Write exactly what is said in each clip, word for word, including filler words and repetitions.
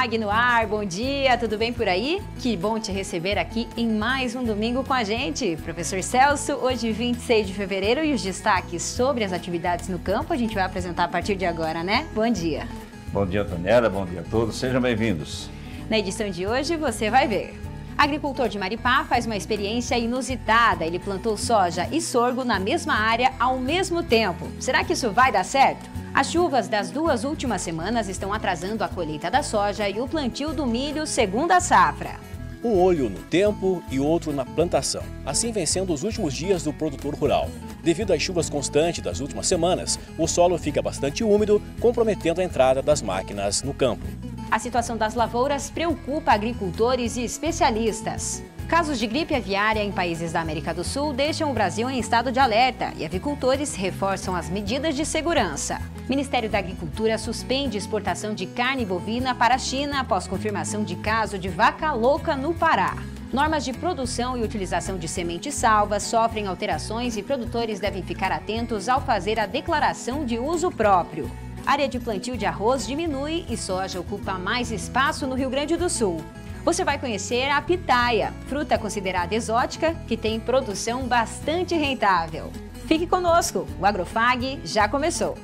FAG no ar, bom dia, tudo bem por aí? Que bom te receber aqui em mais um domingo com a gente. Professor Celso, hoje vinte e seis de fevereiro e os destaques sobre as atividades no campo a gente vai apresentar a partir de agora, né? Bom dia. Bom dia, Tonela, bom dia a todos, sejam bem-vindos. Na edição de hoje você vai ver. Agricultor de Maripá faz uma experiência inusitada, ele plantou soja e sorgo na mesma área ao mesmo tempo. Será que isso vai dar certo? As chuvas das duas últimas semanas estão atrasando a colheita da soja e o plantio do milho segundo a safra. Um olho no tempo e outro na plantação, assim vencendo os últimos dias do produtor rural. Devido às chuvas constantes das últimas semanas, o solo fica bastante úmido, comprometendo a entrada das máquinas no campo. A situação das lavouras preocupa agricultores e especialistas. Casos de gripe aviária em países da América do Sul deixam o Brasil em estado de alerta e avicultores reforçam as medidas de segurança. Ministério da Agricultura suspende exportação de carne bovina para a China após confirmação de caso de vaca louca no Pará. Normas de produção e utilização de sementes salvas sofrem alterações e produtores devem ficar atentos ao fazer a declaração de uso próprio. Área de plantio de arroz diminui e soja ocupa mais espaço no Rio Grande do Sul. Você vai conhecer a pitaya, fruta considerada exótica, que tem produção bastante rentável. Fique conosco, o AgroFAG já começou!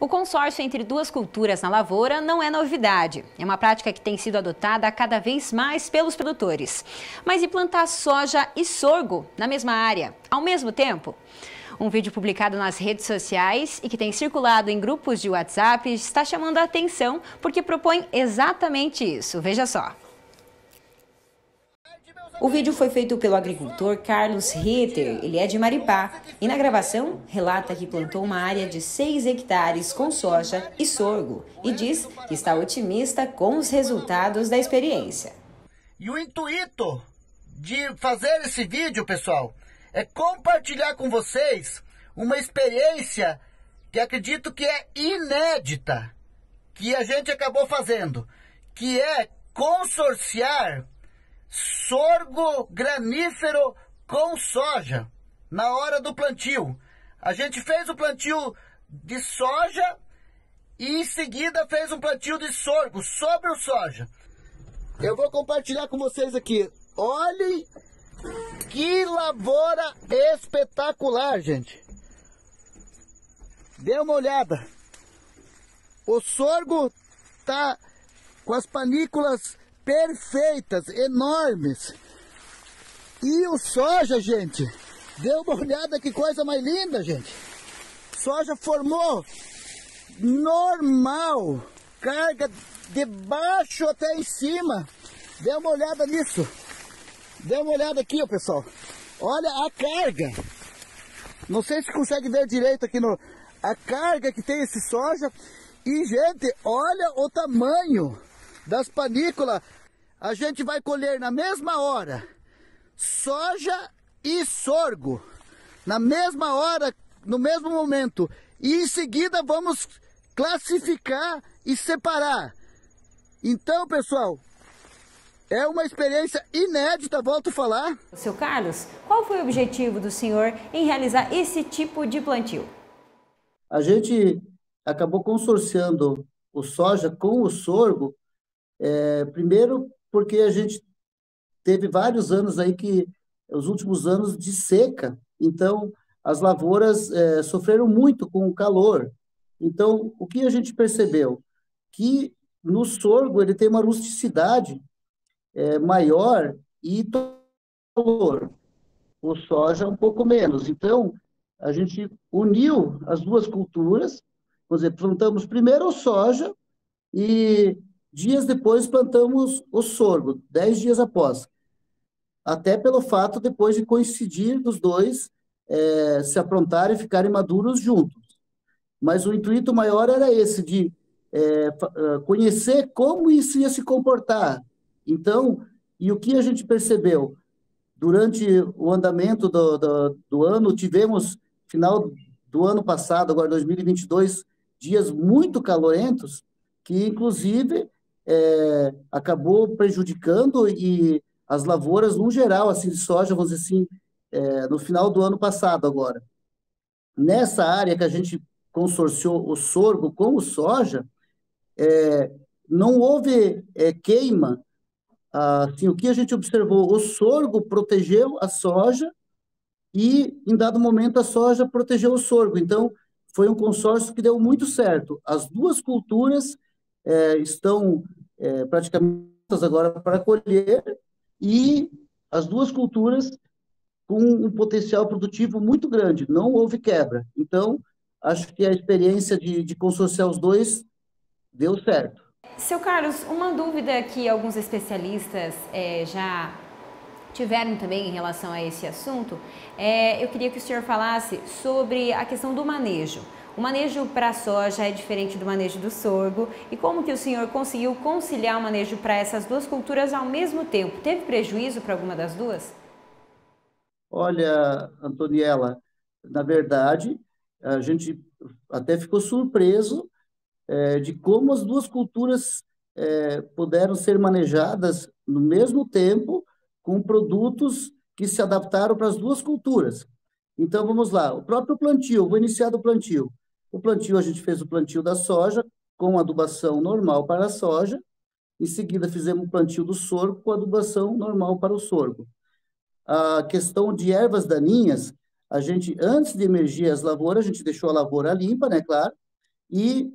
O consórcio entre duas culturas na lavoura não é novidade. É uma prática que tem sido adotada cada vez mais pelos produtores. Mas e plantar soja e sorgo na mesma área, ao mesmo tempo? Um vídeo publicado nas redes sociais e que tem circulado em grupos de WhatsApp está chamando a atenção porque propõe exatamente isso. Veja só. O vídeo foi feito pelo agricultor Carlos Ritter, ele é de Maripá, e na gravação relata que plantou uma área de seis hectares com soja e sorgo e diz que está otimista com os resultados da experiência. E o intuito de fazer esse vídeo, pessoal, é compartilhar com vocês uma experiência que acredito que é inédita, que a gente acabou fazendo, que é consorciar sorgo granífero com soja na hora do plantio. A gente fez o plantio de soja e em seguida fez um plantio de sorgo sobre o soja. Eu vou compartilhar com vocês aqui. Olhem que lavoura espetacular, gente. Dê uma olhada. O sorgo tá com as panículas perfeitas, enormes. E o soja, gente, dê uma olhada que coisa mais linda, gente. Soja formou normal, carga de baixo até em cima. Dê uma olhada nisso. Dê uma olhada aqui, ó, pessoal. Olha a carga. Não sei se consegue ver direito aqui no... A carga que tem esse soja. E, gente, olha o tamanho das panículas. A gente vai colher na mesma hora soja e sorgo, na mesma hora, no mesmo momento, e em seguida vamos classificar e separar. Então, pessoal, é uma experiência inédita, volto a falar. Seu Carlos, qual foi o objetivo do senhor em realizar esse tipo de plantio? A gente acabou consorciando o soja com o sorgo. É, primeiro, porque a gente teve vários anos aí que, os últimos anos de seca, então as lavouras é, sofreram muito com o calor. Então, o que a gente percebeu? Que no sorgo ele tem uma rusticidade é, maior e calor, o soja um pouco menos. Então, a gente uniu as duas culturas, quer dizer, plantamos primeiro o soja e dias depois plantamos o sorgo, dez dias após. Até pelo fato depois de coincidir dos dois é, se aprontarem e ficarem maduros juntos. Mas o intuito maior era esse, de é, conhecer como isso ia se comportar. Então, e o que a gente percebeu? Durante o andamento do, do, do ano, tivemos, final do ano passado, agora dois mil e vinte e dois, dias muito calorentos, que inclusive... É, acabou prejudicando e as lavouras no geral, assim, de soja, vamos dizer assim, é, no final do ano passado agora. nessa área que a gente consorciou o sorgo com o soja, é, não houve é, queima. Assim, o que a gente observou, o sorgo protegeu a soja e, em dado momento, a soja protegeu o sorgo. Então, foi um consórcio que deu muito certo. As duas culturas é, estão é, praticamente agora para colher e as duas culturas com um potencial produtivo muito grande. Não houve quebra. Então, acho que a experiência de, de consorciar os dois deu certo. Seu Carlos, uma dúvida que alguns especialistas é, já tiveram também em relação a esse assunto, é, eu queria que o senhor falasse sobre a questão do manejo. O manejo para a soja é diferente do manejo do sorgo, e como que o senhor conseguiu conciliar o manejo para essas duas culturas ao mesmo tempo? Teve prejuízo para alguma das duas? Olha, Antoniela, na verdade, a gente até ficou surpreso É, de como as duas culturas é, puderam ser manejadas no mesmo tempo com produtos que se adaptaram para as duas culturas. Então, vamos lá, o próprio plantio, vou iniciar do plantio. O plantio, a gente fez o plantio da soja com adubação normal para a soja, em seguida fizemos o plantio do sorgo com adubação normal para o sorgo. A questão de ervas daninhas, a gente, antes de emergir as lavouras, a gente deixou a lavoura limpa, né, claro, e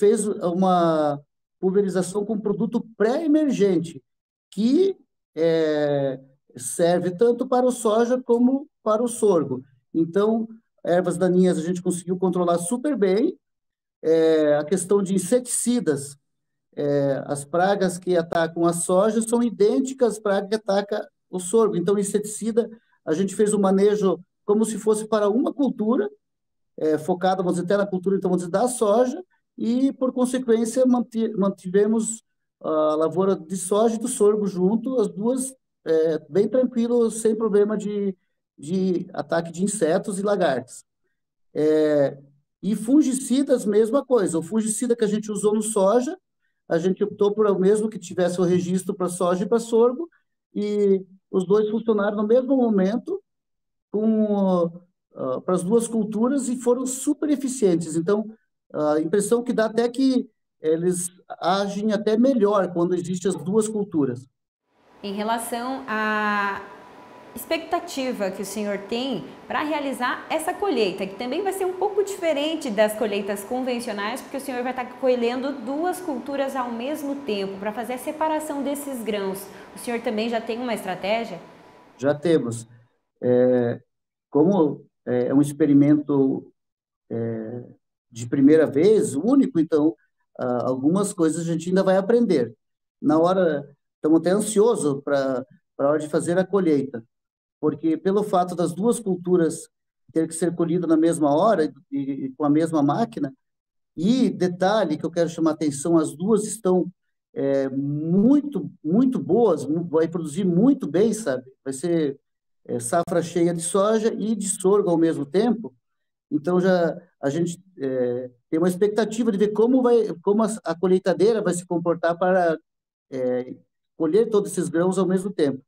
fez uma pulverização com produto pré-emergente, que é, serve tanto para o soja como para o sorgo. Então, ervas daninhas a gente conseguiu controlar super bem. É, a questão de inseticidas, é, as pragas que atacam a soja são idênticas às pragas que atacam o sorgo. Então, inseticida, a gente fez um manejo como se fosse para uma cultura, é, focada, vamos dizer, até na cultura, então, vamos dizer, da soja, e, por consequência, mantivemos a lavoura de soja e do sorgo junto, as duas é, bem tranquilas, sem problema de, de ataque de insetos e lagartos. É, e fungicidas, mesma coisa. O fungicida que a gente usou no soja, a gente optou por o mesmo que tivesse o registro para soja e para sorgo, e os dois funcionaram no mesmo momento com, uh, para as duas culturas e foram super eficientes. Então, a impressão que dá até que eles agem até melhor quando existem as duas culturas. Em relação à expectativa que o senhor tem para realizar essa colheita, que também vai ser um pouco diferente das colheitas convencionais, porque o senhor vai estar colhendo duas culturas ao mesmo tempo, para fazer a separação desses grãos. O senhor também já tem uma estratégia? Já temos. É, como é um experimento... É, de primeira vez, único, então, algumas coisas a gente ainda vai aprender. Na hora, estamos até ansiosos para a hora de fazer a colheita, porque pelo fato das duas culturas ter que ser colhida na mesma hora e, e com a mesma máquina, e detalhe que eu quero chamar a atenção, as duas estão é, muito, muito boas, vai produzir muito bem, sabe? Vai ser é, safra cheia de soja e de sorgo ao mesmo tempo. Então, já a gente é, tem uma expectativa de ver como, vai, como a, a colheitadeira vai se comportar para é, colher todos esses grãos ao mesmo tempo.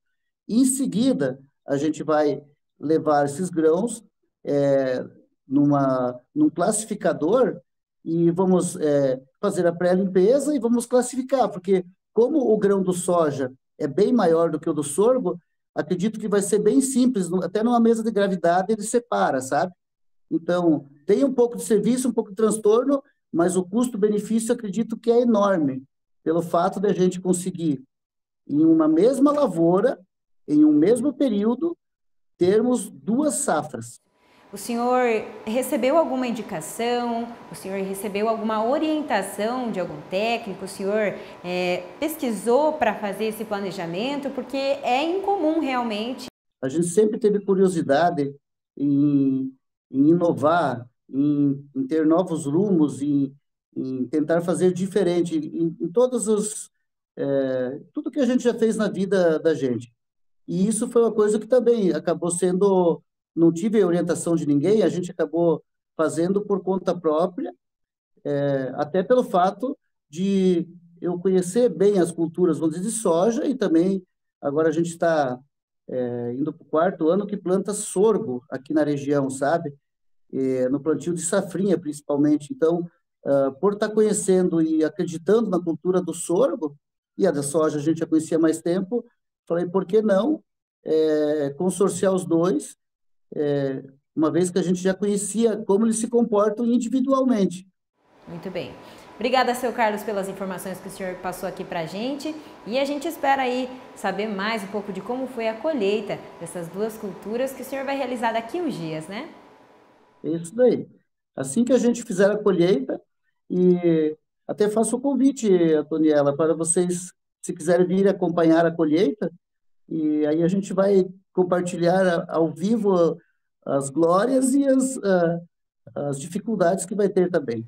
Em seguida, a gente vai levar esses grãos é, numa, num classificador e vamos é, fazer a pré-limpeza e vamos classificar, porque como o grão do soja é bem maior do que o do sorgo, acredito que vai ser bem simples, até numa mesa de gravidade ele separa, sabe? Então, tem um pouco de serviço, um pouco de transtorno, mas o custo-benefício, acredito que é enorme, pelo fato de a gente conseguir, em uma mesma lavoura, em um mesmo período, termos duas safras. O senhor recebeu alguma indicação? O senhor recebeu alguma orientação de algum técnico? O senhor é, pesquisou para fazer esse planejamento? Porque é incomum, realmente. A gente sempre teve curiosidade em... em inovar, em, em ter novos rumos, em, em tentar fazer diferente, em, em todos os, é, tudo que a gente já fez na vida da gente. E isso foi uma coisa que também acabou sendo, não tive orientação de ninguém, a gente acabou fazendo por conta própria, é, até pelo fato de eu conhecer bem as culturas, vamos dizer, de soja, e também agora a gente está... É, indo para o quarto ano que planta sorgo aqui na região, sabe? eh, no plantio de safrinha, principalmente. Então, uh, por estar conhecendo e acreditando na cultura do sorgo, e a da soja a gente já conhecia há mais tempo, falei, por que não eh, consorciar os dois, eh, uma vez que a gente já conhecia como eles se comportam individualmente. Muito bem. Obrigada, seu Carlos, pelas informações que o senhor passou aqui para a gente. E a gente espera aí saber mais um pouco de como foi a colheita dessas duas culturas que o senhor vai realizar daqui uns dias, né? Isso daí. Assim que a gente fizer a colheita, e até faço o convite, Antoniela, para vocês, se quiserem vir acompanhar a colheita, e aí a gente vai compartilhar ao vivo as glórias e as, as dificuldades que vai ter também.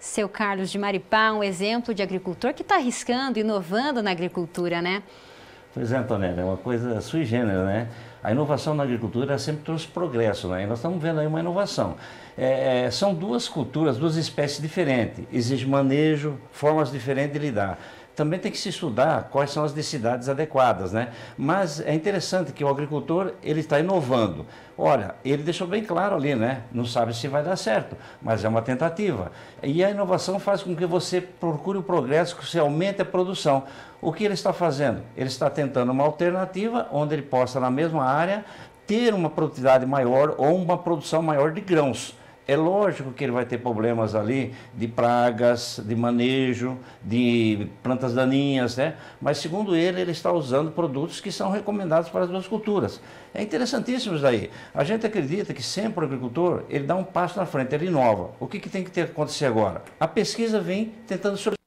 Seu Carlos de Maripá, um exemplo de agricultor que está arriscando, inovando na agricultura, né? Pois é, Tonela, é uma coisa sui generis, né? A inovação na agricultura sempre trouxe progresso, né? E nós estamos vendo aí uma inovação. É, são duas culturas, duas espécies diferentes, exige manejo, formas diferentes de lidar. Também tem que se estudar quais são as densidades adequadas, né? Mas é interessante que o agricultor, ele está inovando. Olha, ele deixou bem claro ali, né? Não sabe se vai dar certo, mas é uma tentativa. E a inovação faz com que você procure o progresso, que você aumente a produção. O que ele está fazendo? Ele está tentando uma alternativa onde ele possa, na mesma área, ter uma produtividade maior ou uma produção maior de grãos. É lógico que ele vai ter problemas ali de pragas, de manejo, de plantas daninhas, né? Mas, segundo ele, ele está usando produtos que são recomendados para as duas culturas. É interessantíssimo isso daí. A gente acredita que sempre o agricultor, ele dá um passo na frente, ele inova. O que, que tem que ter, acontecer agora? A pesquisa vem tentando solucionar.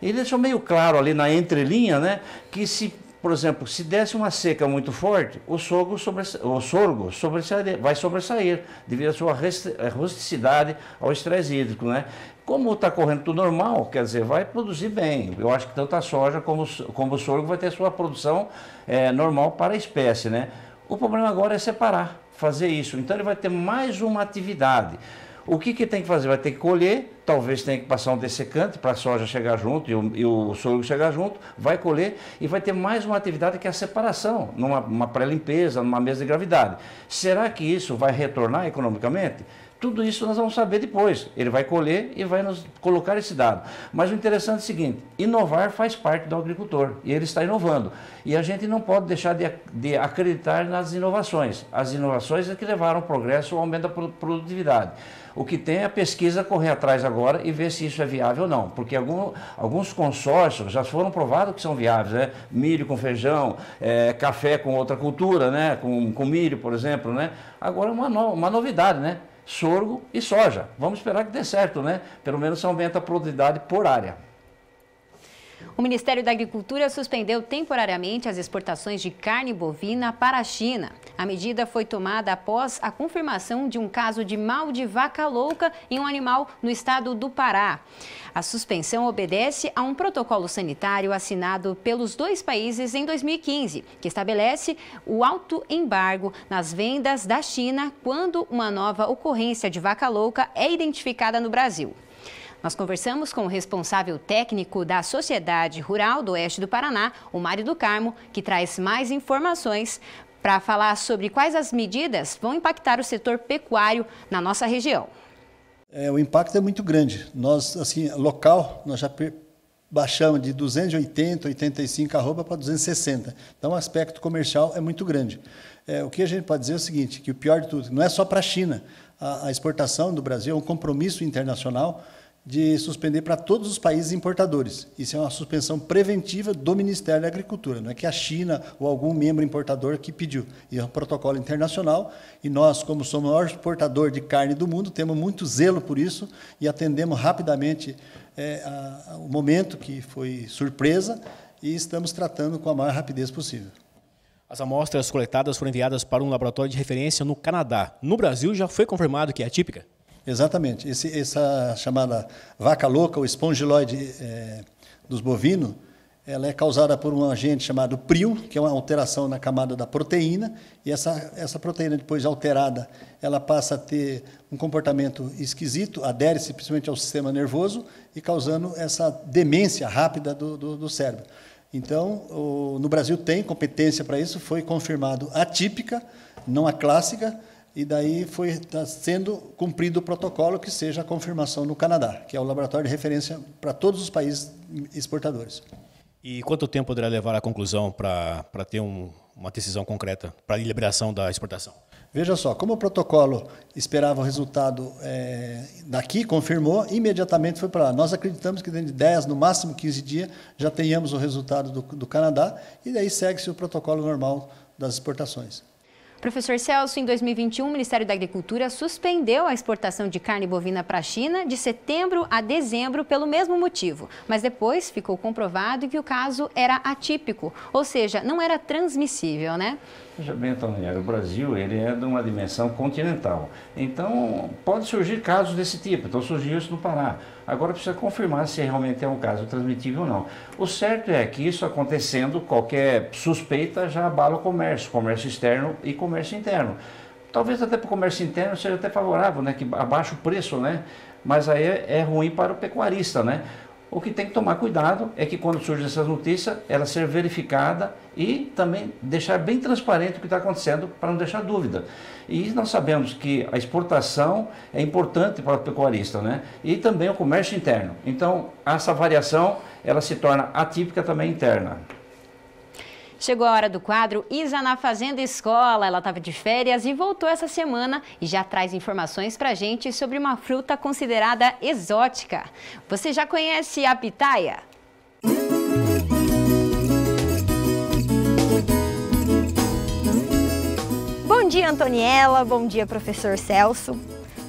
Ele deixou meio claro ali na entrelinha, né, que se... Por exemplo, se desse uma seca muito forte, o sorgo, sobressa... o sorgo sobressair... vai sobressair devido à sua rusticidade ao estresse hídrico, né? Como está correndo tudo normal, quer dizer, vai produzir bem. Eu acho que tanto a soja como, como o sorgo vai ter sua produção é, normal para a espécie, né? O problema agora é separar, fazer isso. Então ele vai ter mais uma atividade. O que, que tem que fazer? Vai ter que colher, talvez tenha que passar um dessecante para a soja chegar junto e o, e o sorgo chegar junto, vai colher e vai ter mais uma atividade que é a separação, numa pré-limpeza, numa mesa de gravidade. Será que isso vai retornar economicamente? Tudo isso nós vamos saber depois. Ele vai colher e vai nos colocar esse dado. Mas o interessante é o seguinte, inovar faz parte do agricultor e ele está inovando. E a gente não pode deixar de, de acreditar nas inovações. As inovações é que levaram ao progresso, ao aumento da produtividade. O que tem é a pesquisa correr atrás agora e ver se isso é viável ou não. Porque algum, alguns consórcios já foram provados que são viáveis, né? Milho com feijão, é, café com outra cultura, né? com, com milho, por exemplo, né? Agora é uma, no, uma novidade, né? Sorgo e soja. Vamos esperar que dê certo, né? Pelo menos aumenta a produtividade por área. O Ministério da Agricultura suspendeu temporariamente as exportações de carne bovina para a China. A medida foi tomada após a confirmação de um caso de mal de vaca louca em um animal no estado do Pará. A suspensão obedece a um protocolo sanitário assinado pelos dois países em dois mil e quinze, que estabelece o alto embargo nas vendas da China quando uma nova ocorrência de vaca louca é identificada no Brasil. Nós conversamos com o responsável técnico da Sociedade Rural do Oeste do Paraná, o Mário do Carmo, que traz mais informações para falar sobre quais as medidas vão impactar o setor pecuário na nossa região. É, o impacto é muito grande. Nós, assim, local, nós já baixamos de duzentos e oitenta, oitenta e cinco arroba para duzentos e sessenta. Então, o aspecto comercial é muito grande. É, o que a gente pode dizer é o seguinte, que o pior de tudo, não é só para a China. A, a exportação do Brasil é um compromisso internacional de suspender para todos os países importadores. Isso é uma suspensão preventiva do Ministério da Agricultura, não é que a China ou algum membro importador que pediu. E é um protocolo internacional e nós, como somos o maior exportador de carne do mundo, temos muito zelo por isso e atendemos rapidamente é, a, a, o momento que foi surpresa e estamos tratando com a maior rapidez possível. As amostras coletadas foram enviadas para um laboratório de referência no Canadá. No Brasil já foi confirmado que é atípica? Exatamente. Esse, essa chamada vaca louca, ou espongiloide é, dos bovinos, ela é causada por um agente chamado prion, que é uma alteração na camada da proteína, e essa, essa proteína, depois alterada, ela passa a ter um comportamento esquisito, adere-se principalmente ao sistema nervoso, e causando essa demência rápida do, do, do cérebro. Então, o, no Brasil tem competência para isso, foi confirmado atípica, não a clássica, e daí foi está sendo cumprido o protocolo que seja a confirmação no Canadá, que é o laboratório de referência para todos os países exportadores. E quanto tempo poderá levar à conclusão para para ter um, uma decisão concreta para a liberação da exportação? Veja só, como o protocolo esperava o resultado é, daqui, confirmou, imediatamente foi para lá. Nós acreditamos que dentro de dez, no máximo quinze dias, já tenhamos o resultado do, do Canadá, e daí segue-se o protocolo normal das exportações. Professor Celso, em dois mil e vinte e um, o Ministério da Agricultura suspendeu a exportação de carne bovina para a China de setembro a dezembro pelo mesmo motivo. Mas depois ficou comprovado que o caso era atípico, ou seja, não era transmissível, né? Veja bem, Tonela, o Brasil ele é de uma dimensão continental. Então, pode surgir casos desse tipo. Então, surgiu isso no Pará. Agora, precisa confirmar se realmente é um caso transmitível ou não. O certo é que isso acontecendo, qualquer suspeita já abala o comércio, comércio externo e comércio interno. Talvez até para o comércio interno seja até favorável, né, que abaixa o preço, né? Mas aí é ruim para o pecuarista, né? O que tem que tomar cuidado é que quando surge essas notícias, ela ser verificada e também deixar bem transparente o que está acontecendo para não deixar dúvida. E nós sabemos que a exportação é importante para o pecuarista, né? E também o comércio interno. Então, essa variação, ela se torna atípica também interna. Chegou a hora do quadro Isa na Fazenda Escola. Ela estava de férias e voltou essa semana e já traz informações para a gente sobre uma fruta considerada exótica. Você já conhece a pitaya? Bom dia, Antoniela. Bom dia, professor Celso.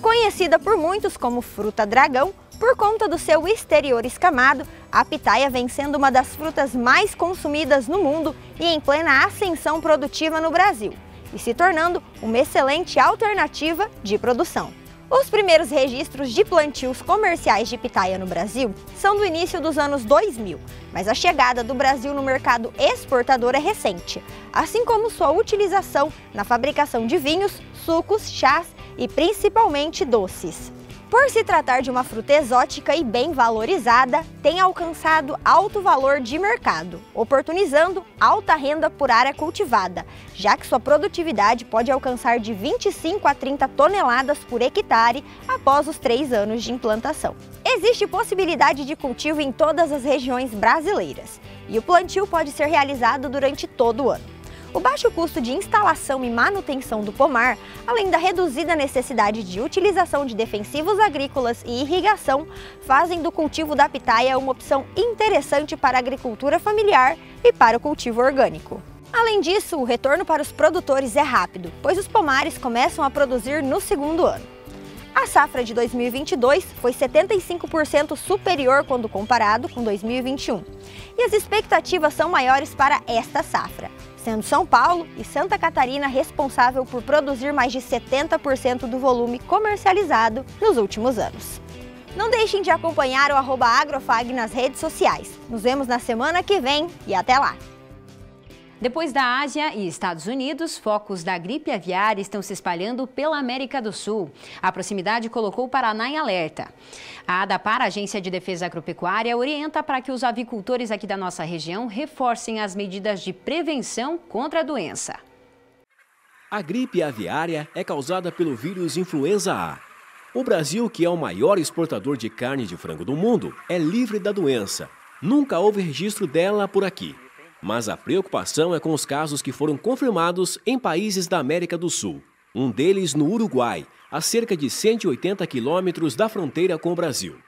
Conhecida por muitos como fruta dragão, por conta do seu exterior escamado, a pitaia vem sendo uma das frutas mais consumidas no mundo e em plena ascensão produtiva no Brasil, e se tornando uma excelente alternativa de produção. Os primeiros registros de plantios comerciais de pitaia no Brasil são do início dos anos dois mil, mas a chegada do Brasil no mercado exportador é recente, assim como sua utilização na fabricação de vinhos, sucos, chás e principalmente doces. Por se tratar de uma fruta exótica e bem valorizada, tem alcançado alto valor de mercado, oportunizando alta renda por área cultivada, já que sua produtividade pode alcançar de vinte e cinco a trinta toneladas por hectare após os três anos de implantação. Existe possibilidade de cultivo em todas as regiões brasileiras, e o plantio pode ser realizado durante todo o ano. O baixo custo de instalação e manutenção do pomar, além da reduzida necessidade de utilização de defensivos agrícolas e irrigação, fazem do cultivo da pitaia uma opção interessante para a agricultura familiar e para o cultivo orgânico. Além disso, o retorno para os produtores é rápido, pois os pomares começam a produzir no segundo ano. A safra de dois mil e vinte e dois foi setenta e cinco por cento superior quando comparado com dois mil e vinte e um, e as expectativas são maiores para esta safra, sendo São Paulo e Santa Catarina responsável por produzir mais de setenta por cento do volume comercializado nos últimos anos. Não deixem de acompanhar o arroba AgroFAG nas redes sociais. Nos vemos na semana que vem e até lá! Depois da Ásia e Estados Unidos, focos da gripe aviária estão se espalhando pela América do Sul. A proximidade colocou o Paraná em alerta. A ADAPAR, Agência de Defesa Agropecuária, orienta para que os avicultores aqui da nossa região reforcem as medidas de prevenção contra a doença. A gripe aviária é causada pelo vírus influenza A. O Brasil, que é o maior exportador de carne de frango do mundo, é livre da doença. Nunca houve registro dela por aqui. Mas a preocupação é com os casos que foram confirmados em países da América do Sul. Um deles no Uruguai, a cerca de cento e oitenta quilômetros da fronteira com o Brasil.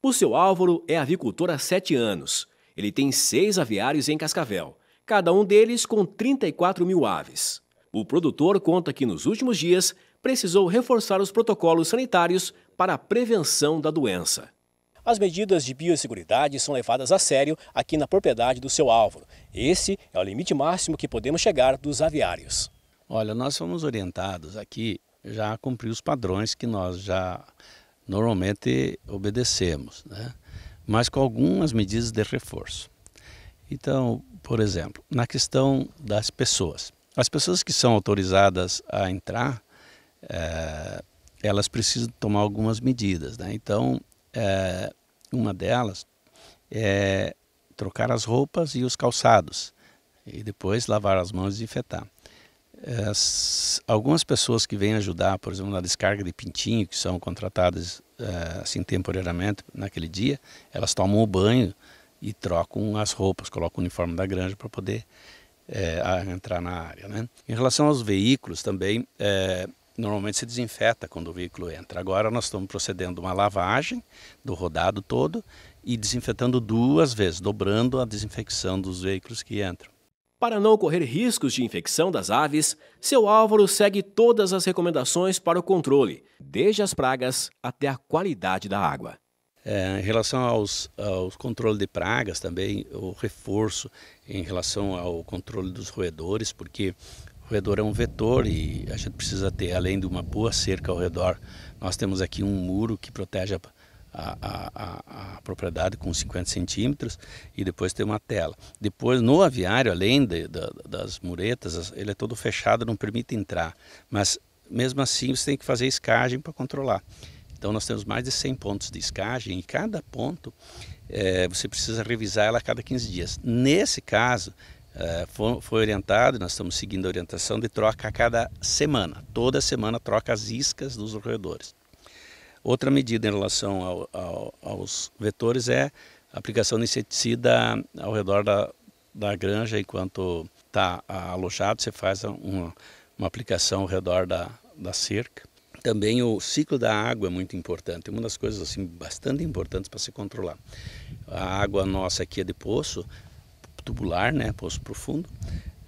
O seu Álvaro é avicultor há sete anos. Ele tem seis aviários em Cascavel, cada um deles com trinta e quatro mil aves. O produtor conta que nos últimos dias precisou reforçar os protocolos sanitários para a prevenção da doença. As medidas de biosseguridade são levadas a sério aqui na propriedade do seu Álvaro. Esse é o limite máximo que podemos chegar dos aviários. Olha, nós fomos orientados aqui já a cumprir os padrões que nós já normalmente obedecemos, né? Mas com algumas medidas de reforço. Então, por exemplo, na questão das pessoas. As pessoas que são autorizadas a entrar, é, elas precisam tomar algumas medidas, né? Então, é, uma delas é trocar as roupas e os calçados e depois lavar as mãos e desinfetar. As, algumas pessoas que vêm ajudar, por exemplo, na descarga de pintinho, que são contratadas é, assim temporariamente naquele dia, elas tomam o banho e trocam as roupas, colocam o uniforme da granja para poder é, entrar na área, né? Em relação aos veículos também, é, normalmente se desinfeta quando o veículo entra. Agora nós estamos procedendo a uma lavagem do rodado todo e desinfetando duas vezes, dobrando a desinfecção dos veículos que entram. Para não correr riscos de infecção das aves, seu Álvaro segue todas as recomendações para o controle, desde as pragas até a qualidade da água. É, em relação aos, aos controle de pragas também, o reforço em relação ao controle dos roedores, porque o roedor é um vetor e a gente precisa ter, além de uma boa cerca ao redor, nós temos aqui um muro que protege a A, a, a propriedade com cinquenta centímetros e depois tem uma tela. Depois, no aviário, além de, de, das muretas, ele é todo fechado, não permite entrar. Mas, mesmo assim, você tem que fazer escagem para controlar. Então, nós temos mais de cem pontos de escagem e cada ponto é, você precisa revisar ela a cada quinze dias. Nesse caso, é, foi, foi orientado, nós estamos seguindo a orientação de troca a cada semana. Toda semana troca as iscas dos roedores. Outra medida em relação ao, ao, aos vetores é a aplicação de inseticida ao redor da, da granja. Enquanto está alojado, você faz uma, uma aplicação ao redor da, da cerca. Também o ciclo da água é muito importante, uma das coisas assim, bastante importantes para se controlar. A água nossa aqui é de poço tubular, né, poço profundo.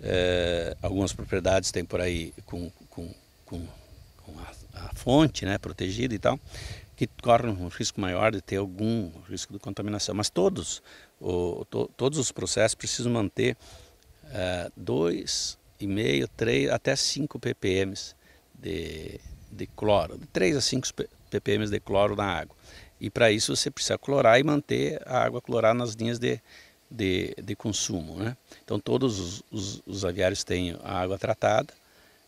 É, algumas propriedades tem por aí com... com, com a fonte, né, protegida e tal, que corre um risco maior de ter algum risco de contaminação. Mas todos, o, to, todos os processos precisam manter dois vírgula cinco, três até cinco ppm de, de cloro, de três a cinco ppm de cloro na água. E para isso você precisa clorar e manter a água clorada nas linhas de, de, de consumo, né? Então todos os, os, os aviários têm a água tratada.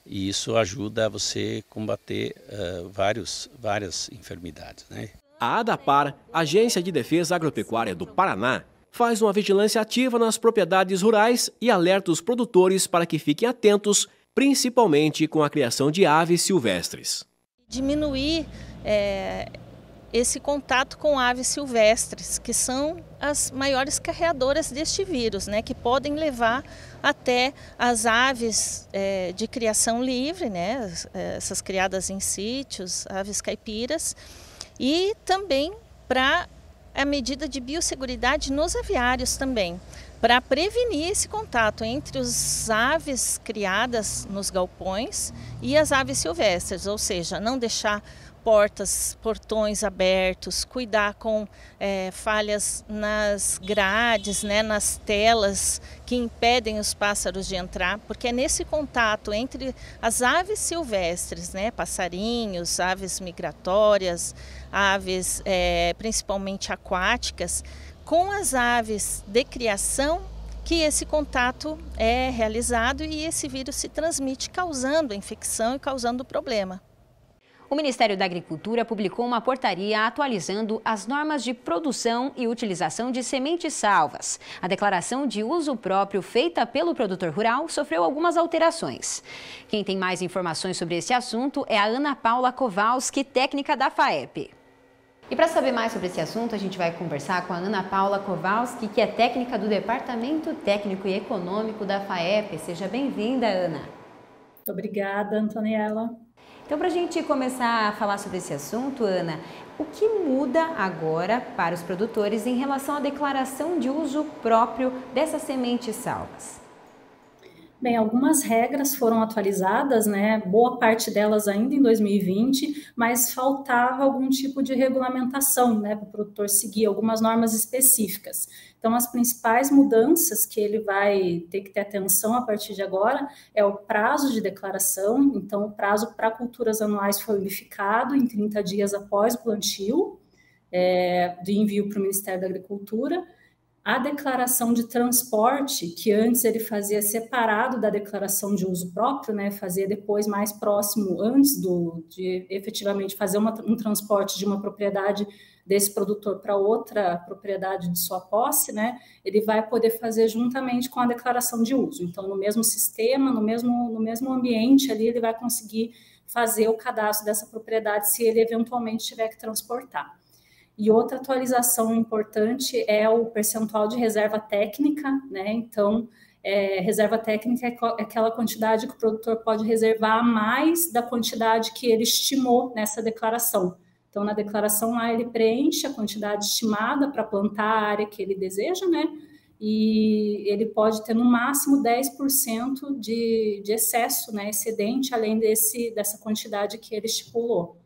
E isso ajuda a você combater uh, vários, várias enfermidades, né? A ADAPAR, Agência de Defesa Agropecuária do Paraná, faz uma vigilância ativa nas propriedades rurais e alerta os produtores para que fiquem atentos, principalmente com a criação de aves silvestres. Diminuir é, esse contato com aves silvestres, que são as maiores carreadoras deste vírus, né, que podem levar até as aves é, de criação livre, né, essas criadas em sítios, aves caipiras, e também para a medida de biosseguridade nos aviários também, para prevenir esse contato entre as aves criadas nos galpões e as aves silvestres, ou seja, não deixar portas, portões abertos, cuidar com é, falhas nas grades, né, nas telas que impedem os pássaros de entrar, porque é nesse contato entre as aves silvestres, né, passarinhos, aves migratórias, aves é, principalmente aquáticas, com as aves de criação, que esse contato é realizado e esse vírus se transmite, causando a infecção e causando o problema. O Ministério da Agricultura publicou uma portaria atualizando as normas de produção e utilização de sementes salvas. A declaração de uso próprio feita pelo produtor rural sofreu algumas alterações. Quem tem mais informações sobre esse assunto é a Ana Paula Kowalski, técnica da FAEP. E para saber mais sobre esse assunto, a gente vai conversar com a Ana Paula Kowalski, que é técnica do Departamento Técnico e Econômico da FAEP. Seja bem-vinda, Ana. Muito obrigada, Antoniela. Então, para a gente começar a falar sobre esse assunto, Ana, o que muda agora para os produtores em relação à declaração de uso próprio dessas sementes salvas? Bem, algumas regras foram atualizadas, né? Boa parte delas ainda em dois mil e vinte, mas faltava algum tipo de regulamentação, né, para o produtor seguir algumas normas específicas. Então, as principais mudanças que ele vai ter que ter atenção a partir de agora é o prazo de declaração. Então, o prazo para culturas anuais foi unificado em trinta dias após o plantio, é, de envio para o Ministério da Agricultura. a declaração de transporte, que antes ele fazia separado da declaração de uso próprio, né, fazia depois mais próximo, antes do, de efetivamente fazer uma, um transporte de uma propriedade desse produtor para outra propriedade de sua posse, né, ele vai poder fazer juntamente com a declaração de uso. Então, no mesmo sistema, no mesmo, no mesmo ambiente ali, ele vai conseguir fazer o cadastro dessa propriedade se ele eventualmente tiver que transportar. E outra atualização importante é o percentual de reserva técnica, né? Então, é, reserva técnica é aquela quantidade que o produtor pode reservar a mais da quantidade que ele estimou nessa declaração. Então, na declaração lá, ele preenche a quantidade estimada para plantar a área que ele deseja, né? E ele pode ter no máximo dez por cento de, de excesso, né? Excedente, além desse, dessa quantidade que ele estipulou.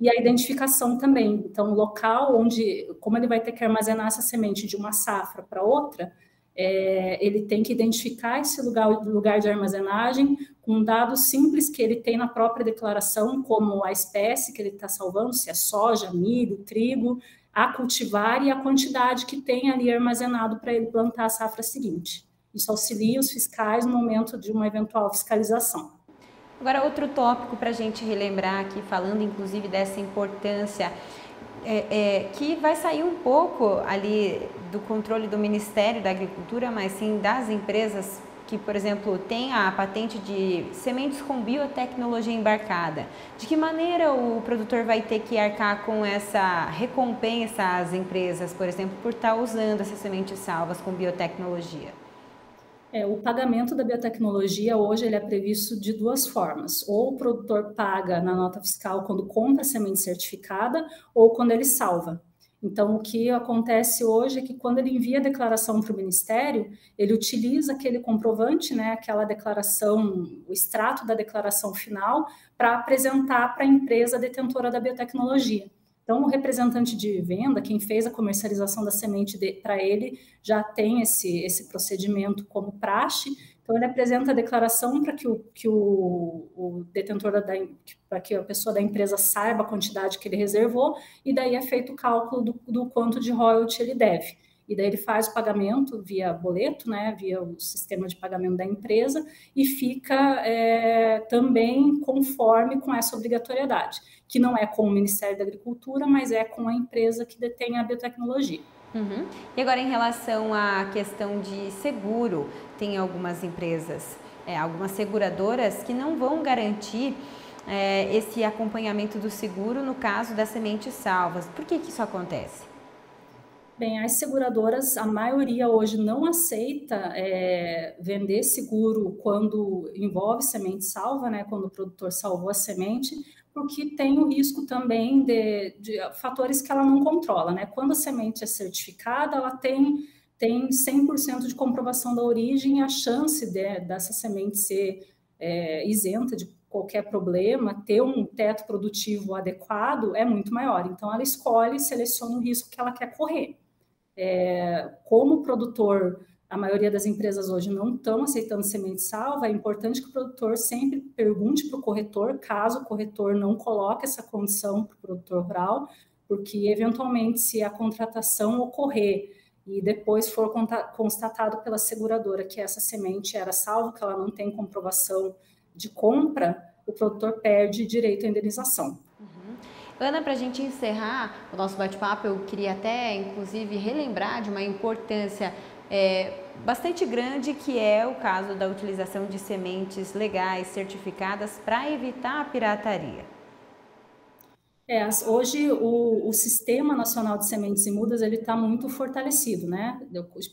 E a identificação também, então o local onde, como ele vai ter que armazenar essa semente de uma safra para outra, é, ele tem que identificar esse lugar, lugar de armazenagem com um dado simples que ele tem na própria declaração, como a espécie que ele está salvando, se é soja, milho, trigo, a cultivar e a quantidade que tem ali armazenado para ele plantar a safra seguinte. Isso auxilia os fiscais no momento de uma eventual fiscalização. Agora, outro tópico para a gente relembrar aqui, falando inclusive dessa importância, é, é, que vai sair um pouco ali do controle do Ministério da Agricultura, mas sim das empresas que, por exemplo, têm a patente de sementes com biotecnologia embarcada. De que maneira o produtor vai ter que arcar com essa recompensa às empresas, por exemplo, por estar usando essas sementes salvas com biotecnologia? É, o pagamento da biotecnologia hoje ele é previsto de duas formas. Ou o produtor paga na nota fiscal quando compra a semente certificada ou quando ele salva. Então, o que acontece hoje é que quando ele envia a declaração para o Ministério, ele utiliza aquele comprovante, né, aquela declaração, o extrato da declaração final, para apresentar para a empresa detentora da biotecnologia. Então, o representante de venda, quem fez a comercialização da semente para ele, já tem esse, esse procedimento como praxe. Então, ele apresenta a declaração para que, o, que o, o detentor, para que a pessoa da empresa saiba a quantidade que ele reservou, e daí é feito o cálculo do, do quanto de royalty ele deve. E daí ele faz o pagamento via boleto, né, via o sistema de pagamento da empresa, e fica é, também conforme com essa obrigatoriedade, que não é com o Ministério da Agricultura, mas é com a empresa que detém a biotecnologia. Uhum. E agora, em relação à questão de seguro, tem algumas empresas, é, algumas seguradoras que não vão garantir é, esse acompanhamento do seguro no caso das sementes salvas. Por que que isso acontece? Bem, as seguradoras, a maioria hoje não aceita é, vender seguro quando envolve semente salva, né, quando o produtor salvou a semente, porque tem o risco também de, de fatores que ela não controla, né? Quando a semente é certificada, ela tem, tem cem por cento de comprovação da origem, e a chance de, dessa semente ser é, isenta de qualquer problema, ter um teto produtivo adequado é muito maior. Então, ela escolhe e seleciona o risco que ela quer correr. É, como o produtor... A maioria das empresas hoje não estão aceitando semente salva, é importante que o produtor sempre pergunte para o corretor, caso o corretor não coloque essa condição para o produtor rural, porque eventualmente se a contratação ocorrer e depois for constatado pela seguradora que essa semente era salva, que ela não tem comprovação de compra, o produtor perde direito à indenização. Ana, para a gente encerrar o nosso bate-papo, eu queria até, inclusive, relembrar de uma importância É, bastante grande, que é o caso da utilização de sementes legais certificadas para evitar a pirataria. É, hoje o, o Sistema Nacional de Sementes e Mudas ele está muito fortalecido, né?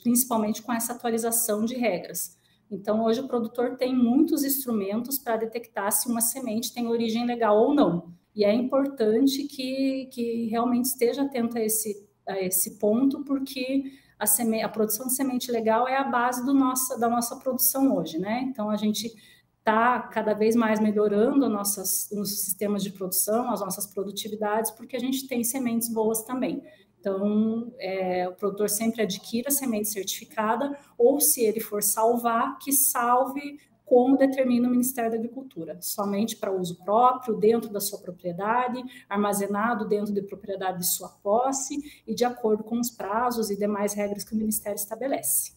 Principalmente com essa atualização de regras. Então, hoje o produtor tem muitos instrumentos para detectar se uma semente tem origem legal ou não. E é importante que, que realmente esteja atento a esse, a esse ponto, porque... A, seme... a produção de semente legal é a base do nossa, da nossa produção hoje, né? Então, a gente está cada vez mais melhorando nossas, os sistemas de produção, as nossas produtividades, porque a gente tem sementes boas também. Então, é, o produtor sempre adquira semente certificada, ou se ele for salvar, que salve como determina o Ministério da Agricultura, somente para uso próprio, dentro da sua propriedade, armazenado dentro de propriedade de sua posse e de acordo com os prazos e demais regras que o Ministério estabelece.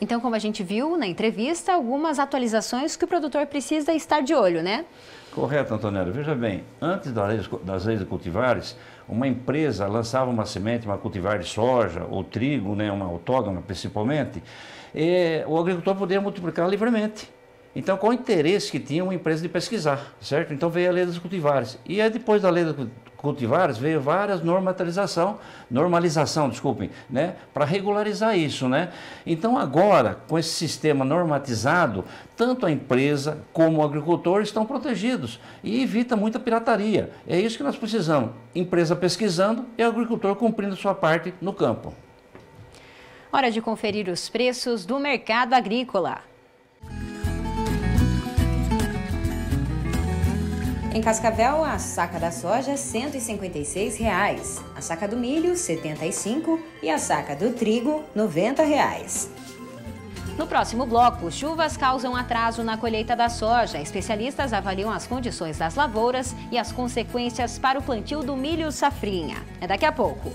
Então, como a gente viu na entrevista, algumas atualizações que o produtor precisa estar de olho, né? Correto, Antoniela. Veja bem, antes das leis de cultivares, uma empresa lançava uma semente, uma cultivar de soja ou trigo, né, uma autógama principalmente, e o agricultor podia multiplicar livremente. Então, qual o interesse que tinha uma empresa de pesquisar, certo? Então, veio a lei dos cultivares. E aí, depois da lei dos cultivares, veio várias normalização, normalização, desculpem, né? Para regularizar isso, né? Então, agora, com esse sistema normatizado, tanto a empresa como o agricultor estão protegidos e evita muita pirataria. É isso que nós precisamos. Empresa pesquisando e agricultor cumprindo sua parte no campo. Hora de conferir os preços do mercado agrícola. Em Cascavel, a saca da soja é cento e cinquenta e seis reais, a saca do milho, setenta e cinco reais e a saca do trigo, noventa reais. No próximo bloco, chuvas causam atraso na colheita da soja. Especialistas avaliam as condições das lavouras e as consequências para o plantio do milho safrinha. É daqui a pouco.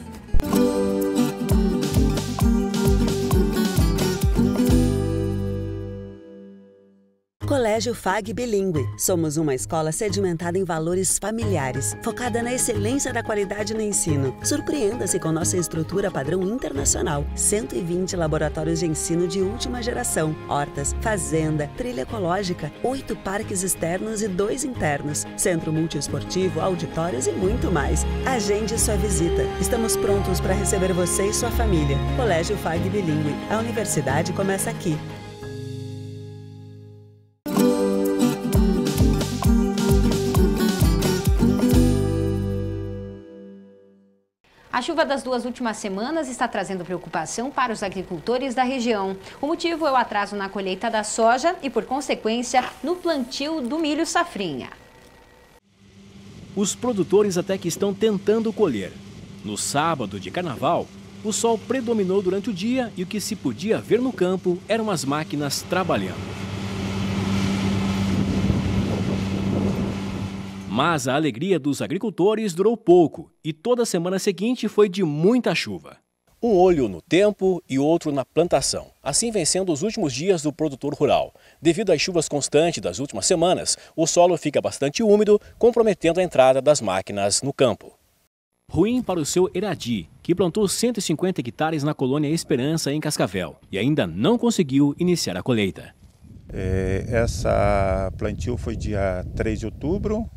Colégio Fag Bilingue. Somos uma escola sedimentada em valores familiares, focada na excelência da qualidade no ensino. Surpreenda-se com nossa estrutura padrão internacional. cento e vinte laboratórios de ensino de última geração, hortas, fazenda, trilha ecológica, oito parques externos e dois internos, centro multiesportivo, auditórios e muito mais. Agende sua visita. Estamos prontos para receber você e sua família. Colégio Fag Bilingue. A universidade começa aqui. A chuva das duas últimas semanas está trazendo preocupação para os agricultores da região. O motivo é o atraso na colheita da soja e, por consequência, no plantio do milho safrinha. Os produtores até que estão tentando colher. No sábado de carnaval, o sol predominou durante o dia e o que se podia ver no campo eram as máquinas trabalhando. Mas a alegria dos agricultores durou pouco e toda a semana seguinte foi de muita chuva. Um olho no tempo e outro na plantação, assim vencendo os últimos dias do produtor rural. Devido às chuvas constantes das últimas semanas, o solo fica bastante úmido, comprometendo a entrada das máquinas no campo. Ruim para o seu Heradi, que plantou cento e cinquenta hectares na colônia Esperança, em Cascavel, e ainda não conseguiu iniciar a colheita. É, essa plantio foi dia três de outubro.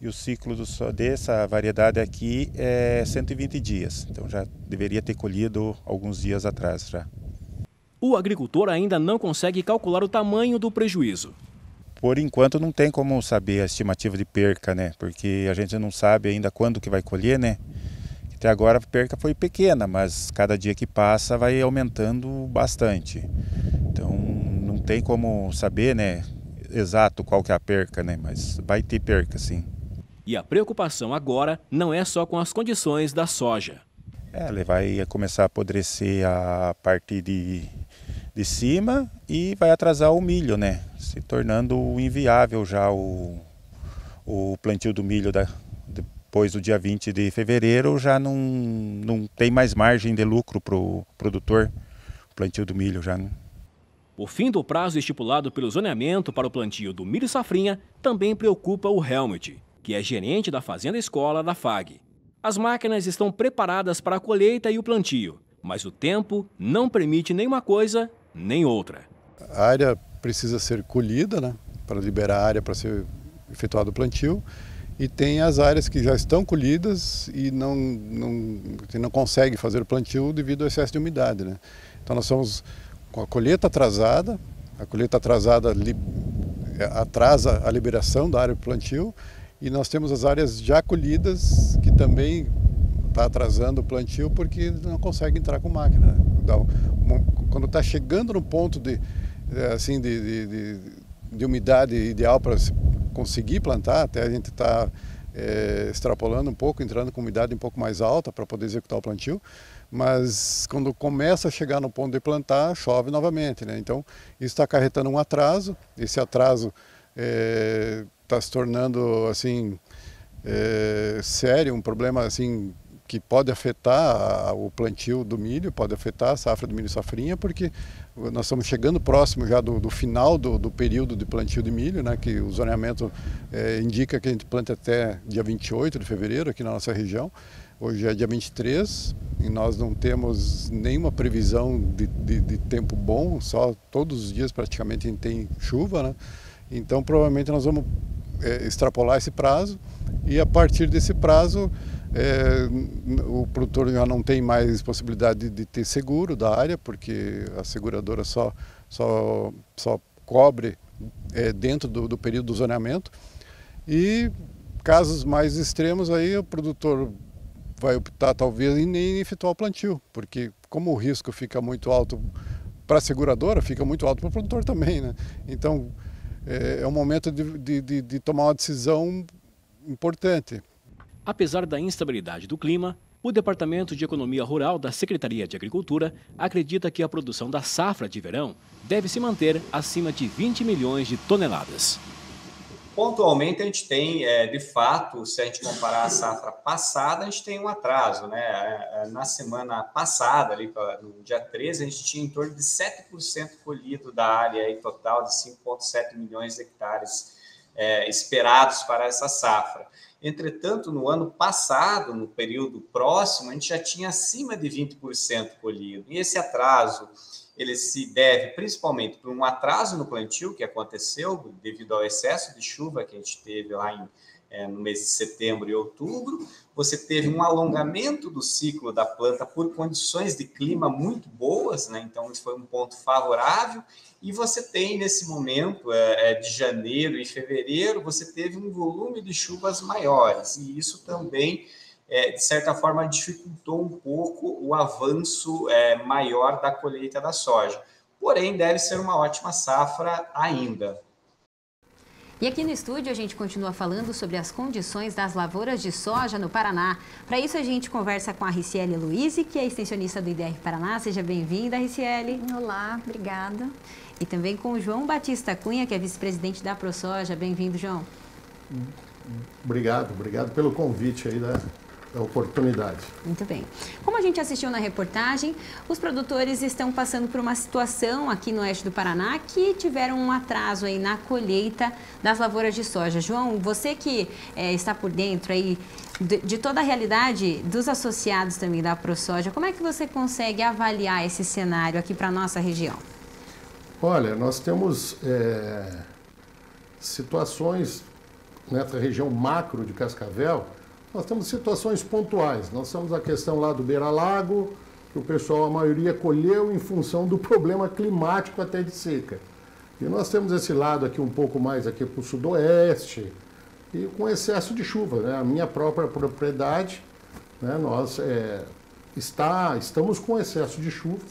E o ciclo do, dessa variedade aqui é cento e vinte dias, então já deveria ter colhido alguns dias atrás já. O agricultor ainda não consegue calcular o tamanho do prejuízo. Por enquanto não tem como saber a estimativa de perca, né? Porque a gente não sabe ainda quando que vai colher, né? Até agora a perca foi pequena, mas cada dia que passa vai aumentando bastante. Então não tem como saber, né, exato qual que é a perca, né? Mas vai ter perca, sim. E a preocupação agora não é só com as condições da soja. Ela vai começar a apodrecer a parte de, de cima e vai atrasar o milho, né? Se tornando inviável já o, o plantio do milho da, depois do dia vinte de fevereiro, já não, não tem mais margem de lucro para o produtor, o plantio do milho já, né? O fim do prazo estipulado pelo zoneamento para o plantio do milho safrinha também preocupa o Helmut, que é gerente da Fazenda Escola da F A G. As máquinas estão preparadas para a colheita e o plantio, mas o tempo não permite nenhuma coisa nem outra. A área precisa ser colhida, né, para liberar a área para ser efetuado o plantio, e tem as áreas que já estão colhidas e não, não, que não consegue fazer o plantio devido ao excesso de umidade, né? Então nós estamos com a colheita atrasada, a colheita atrasada li, atrasa a liberação da área para o plantio. E nós temos as áreas já colhidas, que também está atrasando o plantio porque não consegue entrar com máquina. Quando está chegando no ponto de, assim, de, de, de umidade ideal para conseguir plantar, até a gente está é, extrapolando um pouco, entrando com umidade um pouco mais alta para poder executar o plantio, mas quando começa a chegar no ponto de plantar, chove novamente, né? Então isso está acarretando um atraso, esse atraso está é, se tornando assim, é, sério, um problema assim, que pode afetar o plantio do milho, pode afetar a safra do milho safrinha, porque nós estamos chegando próximo já do, do final do, do período de plantio de milho, né, que o zoneamento é, indica que a gente planta até dia vinte e oito de fevereiro aqui na nossa região. Hoje é dia vinte e três e nós não temos nenhuma previsão de, de, de tempo bom, só todos os dias praticamente a gente tem chuva, né? Então provavelmente nós vamos é, extrapolar esse prazo e a partir desse prazo É, o produtor já não tem mais possibilidade de, de ter seguro da área, porque a seguradora só, só, só cobre é, dentro do, do período do zoneamento. E casos mais extremos, aí o produtor vai optar talvez em nem efetuar o plantio, porque como o risco fica muito alto para a seguradora, fica muito alto para o produtor também, né? Então é, é um momento de, de, de, de tomar uma decisão importante. Apesar da instabilidade do clima, o Departamento de Economia Rural da Secretaria de Agricultura acredita que a produção da safra de verão deve se manter acima de vinte milhões de toneladas. Pontualmente a gente tem, é, de fato, se a gente comparar a safra passada, a gente tem um atraso, né? Na semana passada, ali, no dia treze, a gente tinha em torno de sete por cento colhido da área aí, total de cinco vírgula sete milhões de hectares é, esperados para essa safra. Entretanto, no ano passado, no período próximo, a gente já tinha acima de vinte por cento colhido. E esse atraso, ele se deve principalmente por um atraso no plantio que aconteceu devido ao excesso de chuva que a gente teve lá em, é, no mês de setembro e outubro. Você teve um alongamento do ciclo da planta por condições de clima muito boas, né? Então isso foi um ponto favorável. E você tem, nesse momento, é, de janeiro e fevereiro, você teve um volume de chuvas maiores. E isso também, é, de certa forma, dificultou um pouco o avanço é, maior da colheita da soja. Porém, deve ser uma ótima safra ainda. E aqui no estúdio a gente continua falando sobre as condições das lavouras de soja no Paraná. Para isso a gente conversa com a Ricielly Eloize, que é extensionista do I D R Paraná. Seja bem-vinda, Ricielly. Olá, obrigada. E também com o João Batista Cunha, que é vice-presidente da ProSoja. Bem-vindo, João. Obrigado, obrigado pelo convite aí da... a oportunidade. Muito bem. Como a gente assistiu na reportagem, os produtores estão passando por uma situação aqui no oeste do Paraná que tiveram um atraso aí na colheita das lavouras de soja. João, você que é, está por dentro aí de, de toda a realidade dos associados também da ProSoja, como é que você consegue avaliar esse cenário aqui para a nossa região? Olha, nós temos é, situações nessa região macro de Cascavel. Nós temos situações pontuais, nós temos a questão lá do beira-lago, que o pessoal, a maioria, colheu em função do problema climático até de seca. E nós temos esse lado aqui um pouco mais aqui para o sudoeste, e com excesso de chuva, né? A minha própria propriedade, né? Nós é, está, estamos com excesso de chuva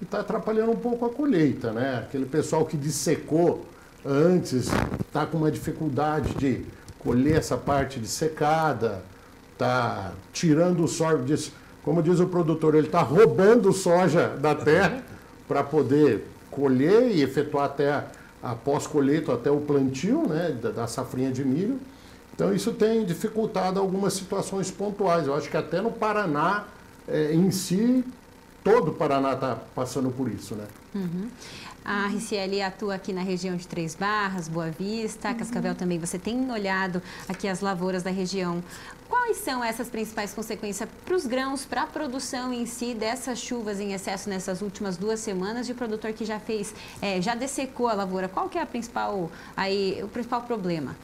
e está atrapalhando um pouco a colheita, né? Aquele pessoal que dessecou antes está com uma dificuldade de colher essa parte de secada, tá tirando o soja, como diz o produtor, ele está roubando soja da terra para poder colher e efetuar até a pós-colheita, até o plantio, né, da safrinha de milho. Então isso tem dificultado algumas situações pontuais. Eu acho que até no Paraná é, em si, todo o Paraná está passando por isso, né? Uhum. A Ricielly atua aqui na região de Três Barras, Boa Vista, uhum. Cascavel também. Você tem olhado aqui as lavouras da região. Quais são essas principais consequências para os grãos, para a produção em si, dessas chuvas em excesso nessas últimas duas semanas, de produtor que já fez, é, já dessecou a lavoura? Qual que é a principal, aí, o principal problema?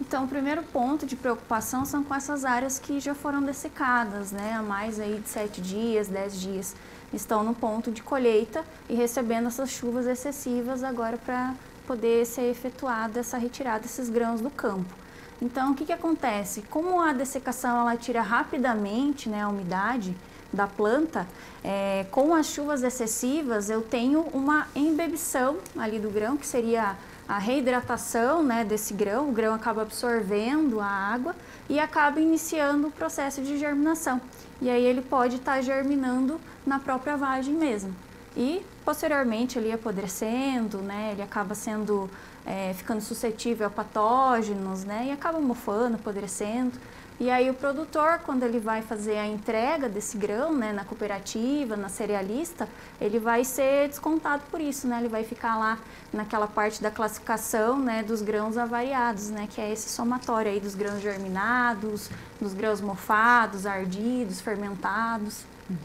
Então, o primeiro ponto de preocupação são com essas áreas que já foram dessecadas, né? Há mais aí de sete dias, dez dias. Estão no ponto de colheita e recebendo essas chuvas excessivas agora para poder ser efetuada essa retirada desses grãos do campo. Então, o que que acontece? Como a dessecação ela tira rapidamente, né, a umidade da planta, é, com as chuvas excessivas eu tenho uma embebição ali do grão, que seria a reidratação, né, desse grão, o grão acaba absorvendo a água e acaba iniciando o processo de germinação. E aí ele pode estar germinando na própria vagem mesmo. E posteriormente ele apodrecendo, né, ele acaba sendo, é, ficando suscetível a patógenos, né, e acaba mofando, apodrecendo. E aí o produtor, quando ele vai fazer a entrega desse grão, né, na cooperativa, na cerealista, ele vai ser descontado por isso, né? Ele vai ficar lá naquela parte da classificação, né, dos grãos avariados, né, que é esse somatório aí dos grãos germinados, dos grãos mofados, ardidos, fermentados. Uhum.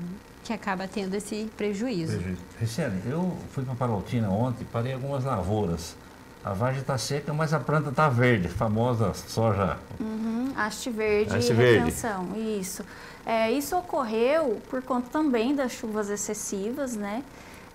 Que acaba tendo esse prejuízo. prejuízo. Ricielly, eu fui para Palotina ontem, parei algumas lavouras. A vagem está seca, mas a planta está verde, famosa soja. Uhum, haste verde haste e retenção, verde. Isso. É, isso ocorreu por conta também das chuvas excessivas, né?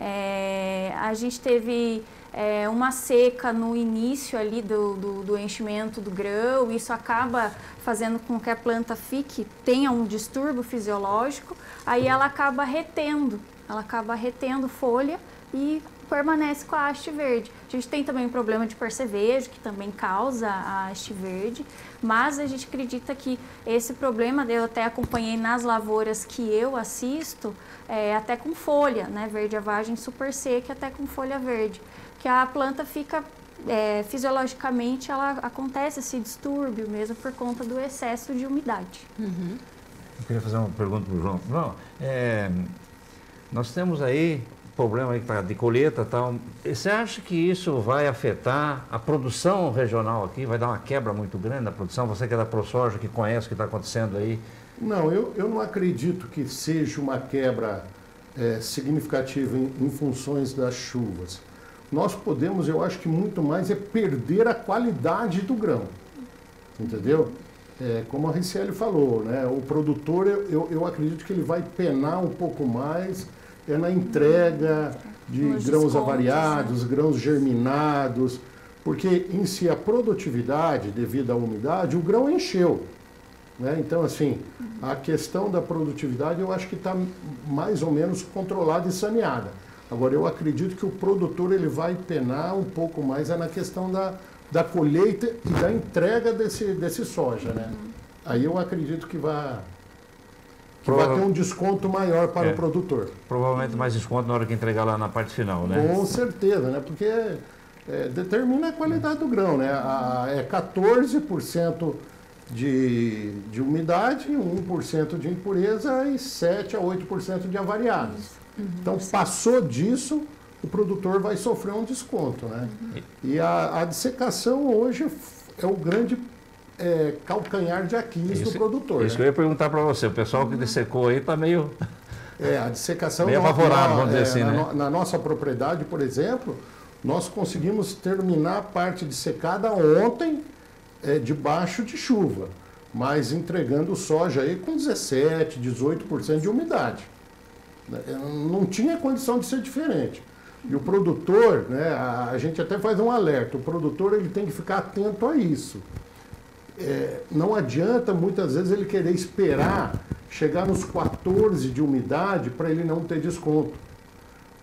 É, a gente teve é, uma seca no início ali do, do, do enchimento do grão, isso acaba fazendo com que a planta fique, tenha um distúrbio fisiológico, aí ela acaba retendo, ela acaba retendo folha e permanece com a haste verde. A gente tem também o problema de percevejo, que também causa a haste verde, mas a gente acredita que esse problema, eu até acompanhei nas lavouras que eu assisto, é, até com folha, né, verde a vagem super seca, até com folha verde, que a planta fica, é, fisiologicamente, ela acontece esse distúrbio mesmo por conta do excesso de umidade. Uhum. Eu queria fazer uma pergunta para o João. João, é, nós temos aí problema de colheita e tal, você acha que isso vai afetar a produção regional aqui? Vai dar uma quebra muito grande na produção? Você que é da ProSoja, que conhece o que está acontecendo aí? Não, eu, eu não acredito que seja uma quebra é, significativa em, em funções das chuvas. Nós podemos, eu acho que muito mais é perder a qualidade do grão, entendeu? É, como a Ricielly falou, né? O produtor, eu, eu, eu acredito que ele vai penar um pouco mais é na entrega de Nos grãos avariados, né? grãos germinados, porque em si a produtividade devido à umidade, o grão encheu, né? Então, assim, uhum. a questão da produtividade eu acho que está mais ou menos controlada e saneada. Agora, eu acredito que o produtor ele vai penar um pouco mais é na questão da, da colheita e da entrega desse, desse soja, né? Uhum. Aí eu acredito que vai... Que vai ter um desconto maior para é, o produtor. Provavelmente mais desconto na hora que entregar lá na parte final, né? Com certeza, né? Porque é, determina a qualidade do grão, né? A, é quatorze por cento de, de umidade, um por cento de impureza e sete a oito por cento de avariados. Uhum. Então, passou disso, o produtor vai sofrer um desconto, né? Uhum. E a, a dissecação hoje é o grande É, calcanhar de Aquiles do produtor. Isso, né? Que eu ia perguntar para você, o pessoal que dissecou aí está meio... É, a dissecação... Meio favorável, vamos dizer é, assim, na, né? Na nossa propriedade, por exemplo, nós conseguimos terminar a parte dissecada ontem, é, debaixo de chuva, mas entregando soja aí com dezessete, dezoito por cento de umidade. Não tinha condição de ser diferente. E o produtor, né, a, a gente até faz um alerta, o produtor ele tem que ficar atento a isso. É, não adianta muitas vezes ele querer esperar chegar nos quatorze de umidade para ele não ter desconto.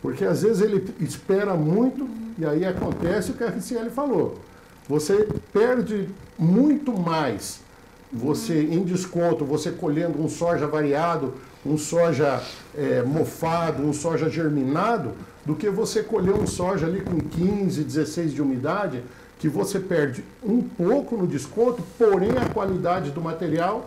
Porque às vezes ele espera muito e aí acontece o que a Ricielly falou. Você perde muito mais você em desconto, você colhendo um soja variado, um soja é, mofado, um soja germinado, do que você colher um soja ali com quinze, dezesseis de umidade, que você perde um pouco no desconto, porém a qualidade do material,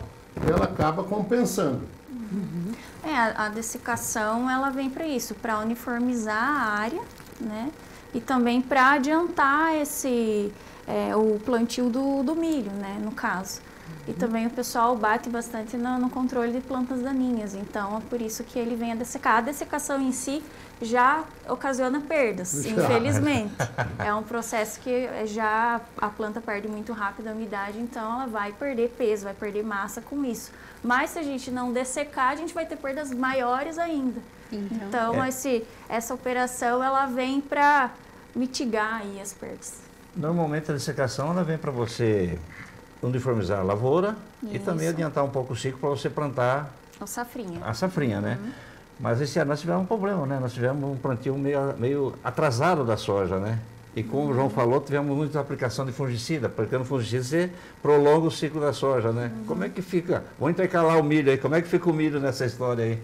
ela acaba compensando. Uhum. É, a, a dessecação, ela vem para isso, para uniformizar a área, né? E também para adiantar esse, é, o plantio do, do milho, né, no caso. E também o pessoal bate bastante no, no controle de plantas daninhas, então é por isso que ele vem a dessecar. A dessecação em si já ocasiona perdas, já. Infelizmente. É um processo que já a planta perde muito rápido a umidade, então ela vai perder peso, vai perder massa com isso. Mas se a gente não dessecar, a gente vai ter perdas maiores ainda. Então, então é. esse, essa operação ela vem para mitigar aí as perdas. Normalmente a dessecação ela vem para você... uniformizar a lavoura. Isso. E também adiantar um pouco o ciclo para você plantar a safrinha, a safrinha né? Uhum. Mas esse ano nós tivemos um problema, né? Nós tivemos um plantio meio, meio atrasado da soja, né? E como o João falou, tivemos muita aplicação de fungicida. Aplicando fungicida, você prolonga o ciclo da soja, né? Uhum. Como é que fica? Vou intercalar o milho aí. Como é que fica o milho nessa história aí?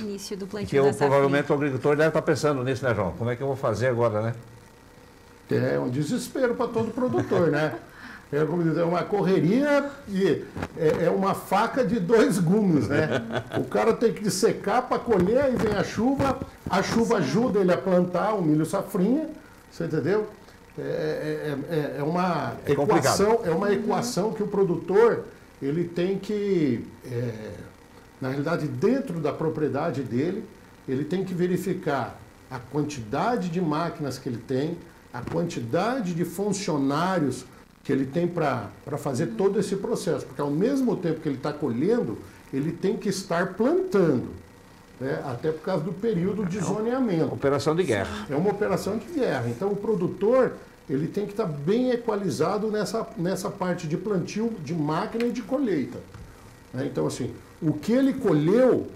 Início do plantio. Que eu, provavelmente o agricultor deve estar pensando nisso, né, João? Como é que eu vou fazer agora, né? É um desespero para todo produtor, né? É, como dizer, uma correria e é, é uma faca de dois gumes, né? O cara tem que secar para colher, aí vem a chuva. A chuva ajuda ele a plantar o milho safrinha. Você entendeu? É, é, é, uma é, equação, é uma equação que o produtor ele tem que, é, na realidade, dentro da propriedade dele, ele tem que verificar a quantidade de máquinas que ele tem, a quantidade de funcionários que ele tem para fazer todo esse processo. Porque ao mesmo tempo que ele está colhendo, ele tem que estar plantando. É, até por causa do período de zoneamento. Operação de guerra. É uma operação de guerra. Então, o produtor ele tem que estar bem equalizado nessa, nessa parte de plantio, de máquina e de colheita. É, então, assim, o que ele colheu,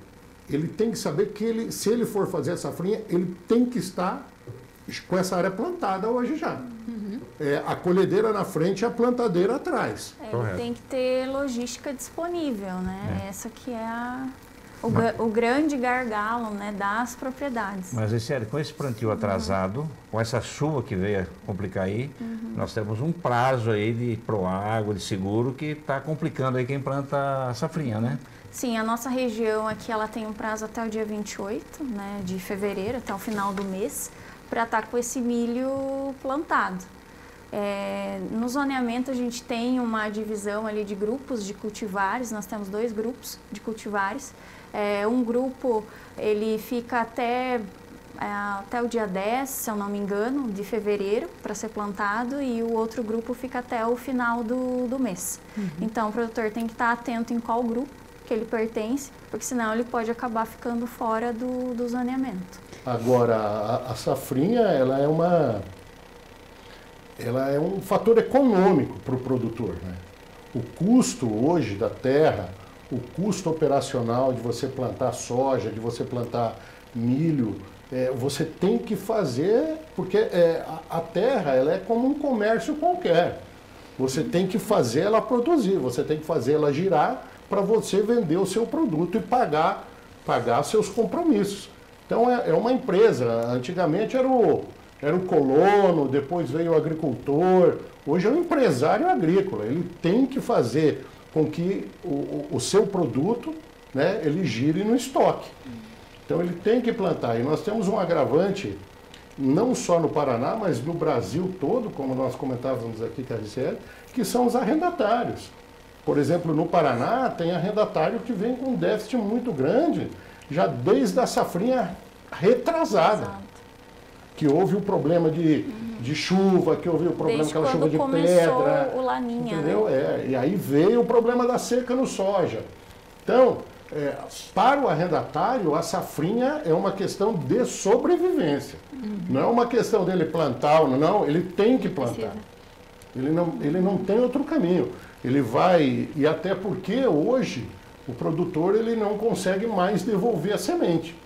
ele tem que saber que ele, se ele for fazer a safrinha, ele tem que estar com essa área plantada hoje já. Uhum. É, a colhedeira na frente e a plantadeira atrás. É, ele Correto. Tem que ter logística disponível, né? É. Essa que é a... O, mas, o grande gargalo, né, das propriedades. Mas, é sério, com esse plantio atrasado, uhum. com essa chuva que veio complicar aí, uhum. nós temos um prazo aí de proágua, de seguro, que está complicando aí quem planta a safrinha, né? Sim, a nossa região aqui, ela tem um prazo até o dia vinte e oito, né, de fevereiro, até o final do mês, para estar com esse milho plantado. É, no zoneamento, a gente tem uma divisão ali de grupos de cultivares, nós temos dois grupos de cultivares. É, um grupo, ele fica até, é, até o dia dez, se eu não me engano, de fevereiro, para ser plantado, e o outro grupo fica até o final do, do mês. Uhum. Então, o produtor tem que estar atento em qual grupo que ele pertence, porque senão ele pode acabar ficando fora do, do zoneamento. Agora, a, a safrinha, ela é uma... ela é um fator econômico para o produtor, né? O custo hoje da terra, o custo operacional de você plantar soja, de você plantar milho, é, você tem que fazer, porque é, a terra ela é como um comércio qualquer. Você tem que fazer ela produzir, você tem que fazer ela girar para você vender o seu produto e pagar, pagar seus compromissos. Então é, é uma empresa, antigamente era o... era o colono, depois veio o agricultor, hoje é um empresário agrícola. Ele tem que fazer com que o, o seu produto, né, ele gire no estoque. Então ele tem que plantar. E nós temos um agravante, não só no Paraná, mas no Brasil todo, como nós comentávamos aqui, Ricielly, que são os arrendatários. Por exemplo, no Paraná tem arrendatário que vem com um déficit muito grande, já desde a safrinha retrasada. Que houve o problema de, uhum. de chuva, que houve o problema daquela chuva de pedra, o laninha, entendeu? Né? É, e aí veio o problema da seca no soja. Então, é, para o arrendatário, a safrinha é uma questão de sobrevivência. Uhum. Não é uma questão dele plantar ou não, ele tem que plantar. Ele não, ele não tem outro caminho. Ele vai, e até porque hoje o produtor ele não consegue mais devolver a semente.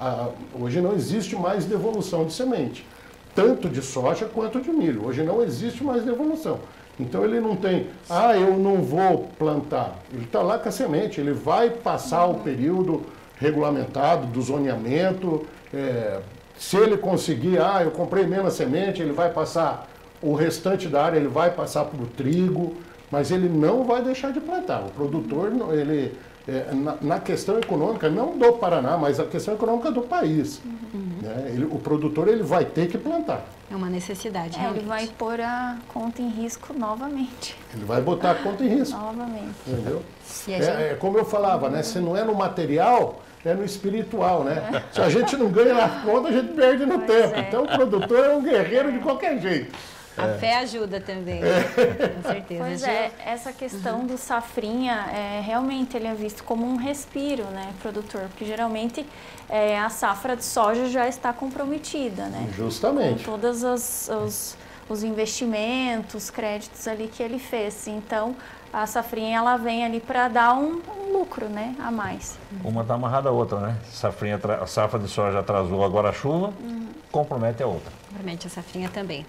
Ah, hoje não existe mais devolução de semente, tanto de soja quanto de milho. Hoje não existe mais devolução. Então ele não tem, ah, eu não vou plantar. Ele está lá com a semente, ele vai passar o período regulamentado do zoneamento. É, se ele conseguir, ah, eu comprei menos semente, ele vai passar o restante da área, ele vai passar para o trigo, mas ele não vai deixar de plantar. O produtor, ele... É, na, na questão econômica, não do Paraná, mas a questão econômica do país. Uhum. Né? Ele, o produtor ele vai ter que plantar. É uma necessidade. É, ele vai pôr a conta em risco novamente. Ele vai botar a conta em risco. Novamente. Entendeu? Gente... É, é como eu falava, né? Se não é no material, é no espiritual. Né? É. Se a gente não ganha na conta, a gente perde no pois tempo. É. Então o produtor é um guerreiro de qualquer jeito. A é. fé ajuda também, né? Com certeza. Pois é, essa questão uhum. do safrinha, é, realmente ele é visto como um respiro, né, produtor? Porque geralmente é, a safra de soja já está comprometida, né? Justamente. Com todos os, os, os investimentos, créditos ali que ele fez. Então, a safrinha ela vem ali para dar um, um lucro, né, a mais. Uma está amarrada à outra, né? Safrinha, a safra de soja atrasou, agora a chuva, uhum. compromete a outra. Compromete a safrinha também.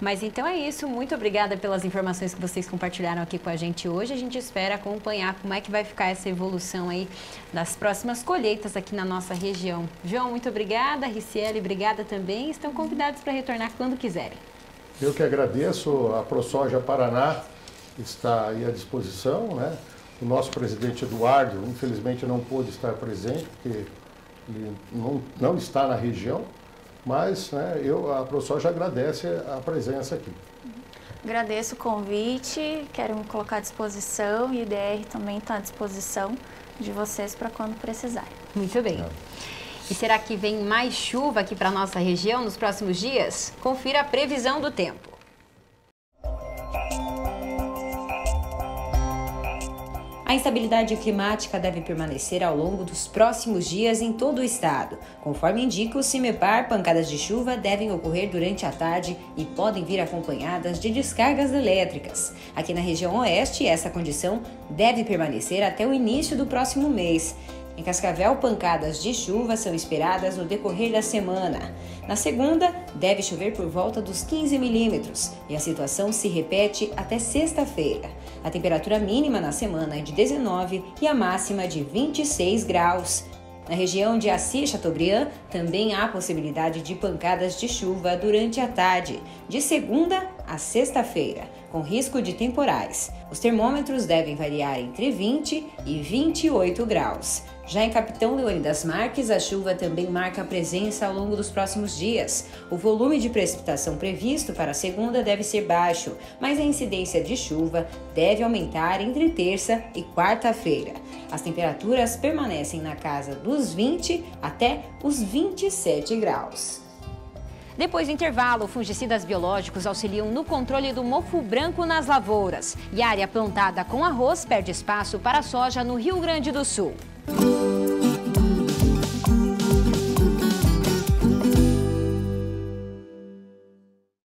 Mas então é isso, muito obrigada pelas informações que vocês compartilharam aqui com a gente hoje. A gente espera acompanhar como é que vai ficar essa evolução aí das próximas colheitas aqui na nossa região. João, muito obrigada. Ricielly, obrigada também. Estão convidados para retornar quando quiserem. Eu que agradeço. A ProSoja Paraná está aí à disposição, né? O nosso presidente Eduardo, infelizmente, não pôde estar presente, porque ele não, não está na região, mas né, eu, a ProSoja agradece a presença aqui. Agradeço o convite, quero me colocar à disposição e o I D R também está à disposição de vocês para quando precisarem. Muito bem. É. E será que vem mais chuva aqui para a nossa região nos próximos dias? Confira a previsão do tempo. A instabilidade climática deve permanecer ao longo dos próximos dias em todo o estado. Conforme indica o CIMEPAR, pancadas de chuva devem ocorrer durante a tarde e podem vir acompanhadas de descargas elétricas. Aqui na região oeste, essa condição deve permanecer até o início do próximo mês. Em Cascavel, pancadas de chuva são esperadas no decorrer da semana. Na segunda, deve chover por volta dos quinze milímetros e a situação se repete até sexta-feira. A temperatura mínima na semana é de dezenove e a máxima de vinte e seis graus. Na região de Assis e Chateaubriand, também há possibilidade de pancadas de chuva durante a tarde, de segunda a sexta-feira, com risco de temporais. Os termômetros devem variar entre vinte e vinte e oito graus. Já em Capitão Leônidas Marques, a chuva também marca presença ao longo dos próximos dias. O volume de precipitação previsto para a segunda deve ser baixo, mas a incidência de chuva deve aumentar entre terça e quarta-feira. As temperaturas permanecem na casa dos vinte até os vinte e sete graus. Depois do intervalo, fungicidas biológicos auxiliam no controle do mofo branco nas lavouras. E a área plantada com arroz perde espaço para a soja no Rio Grande do Sul.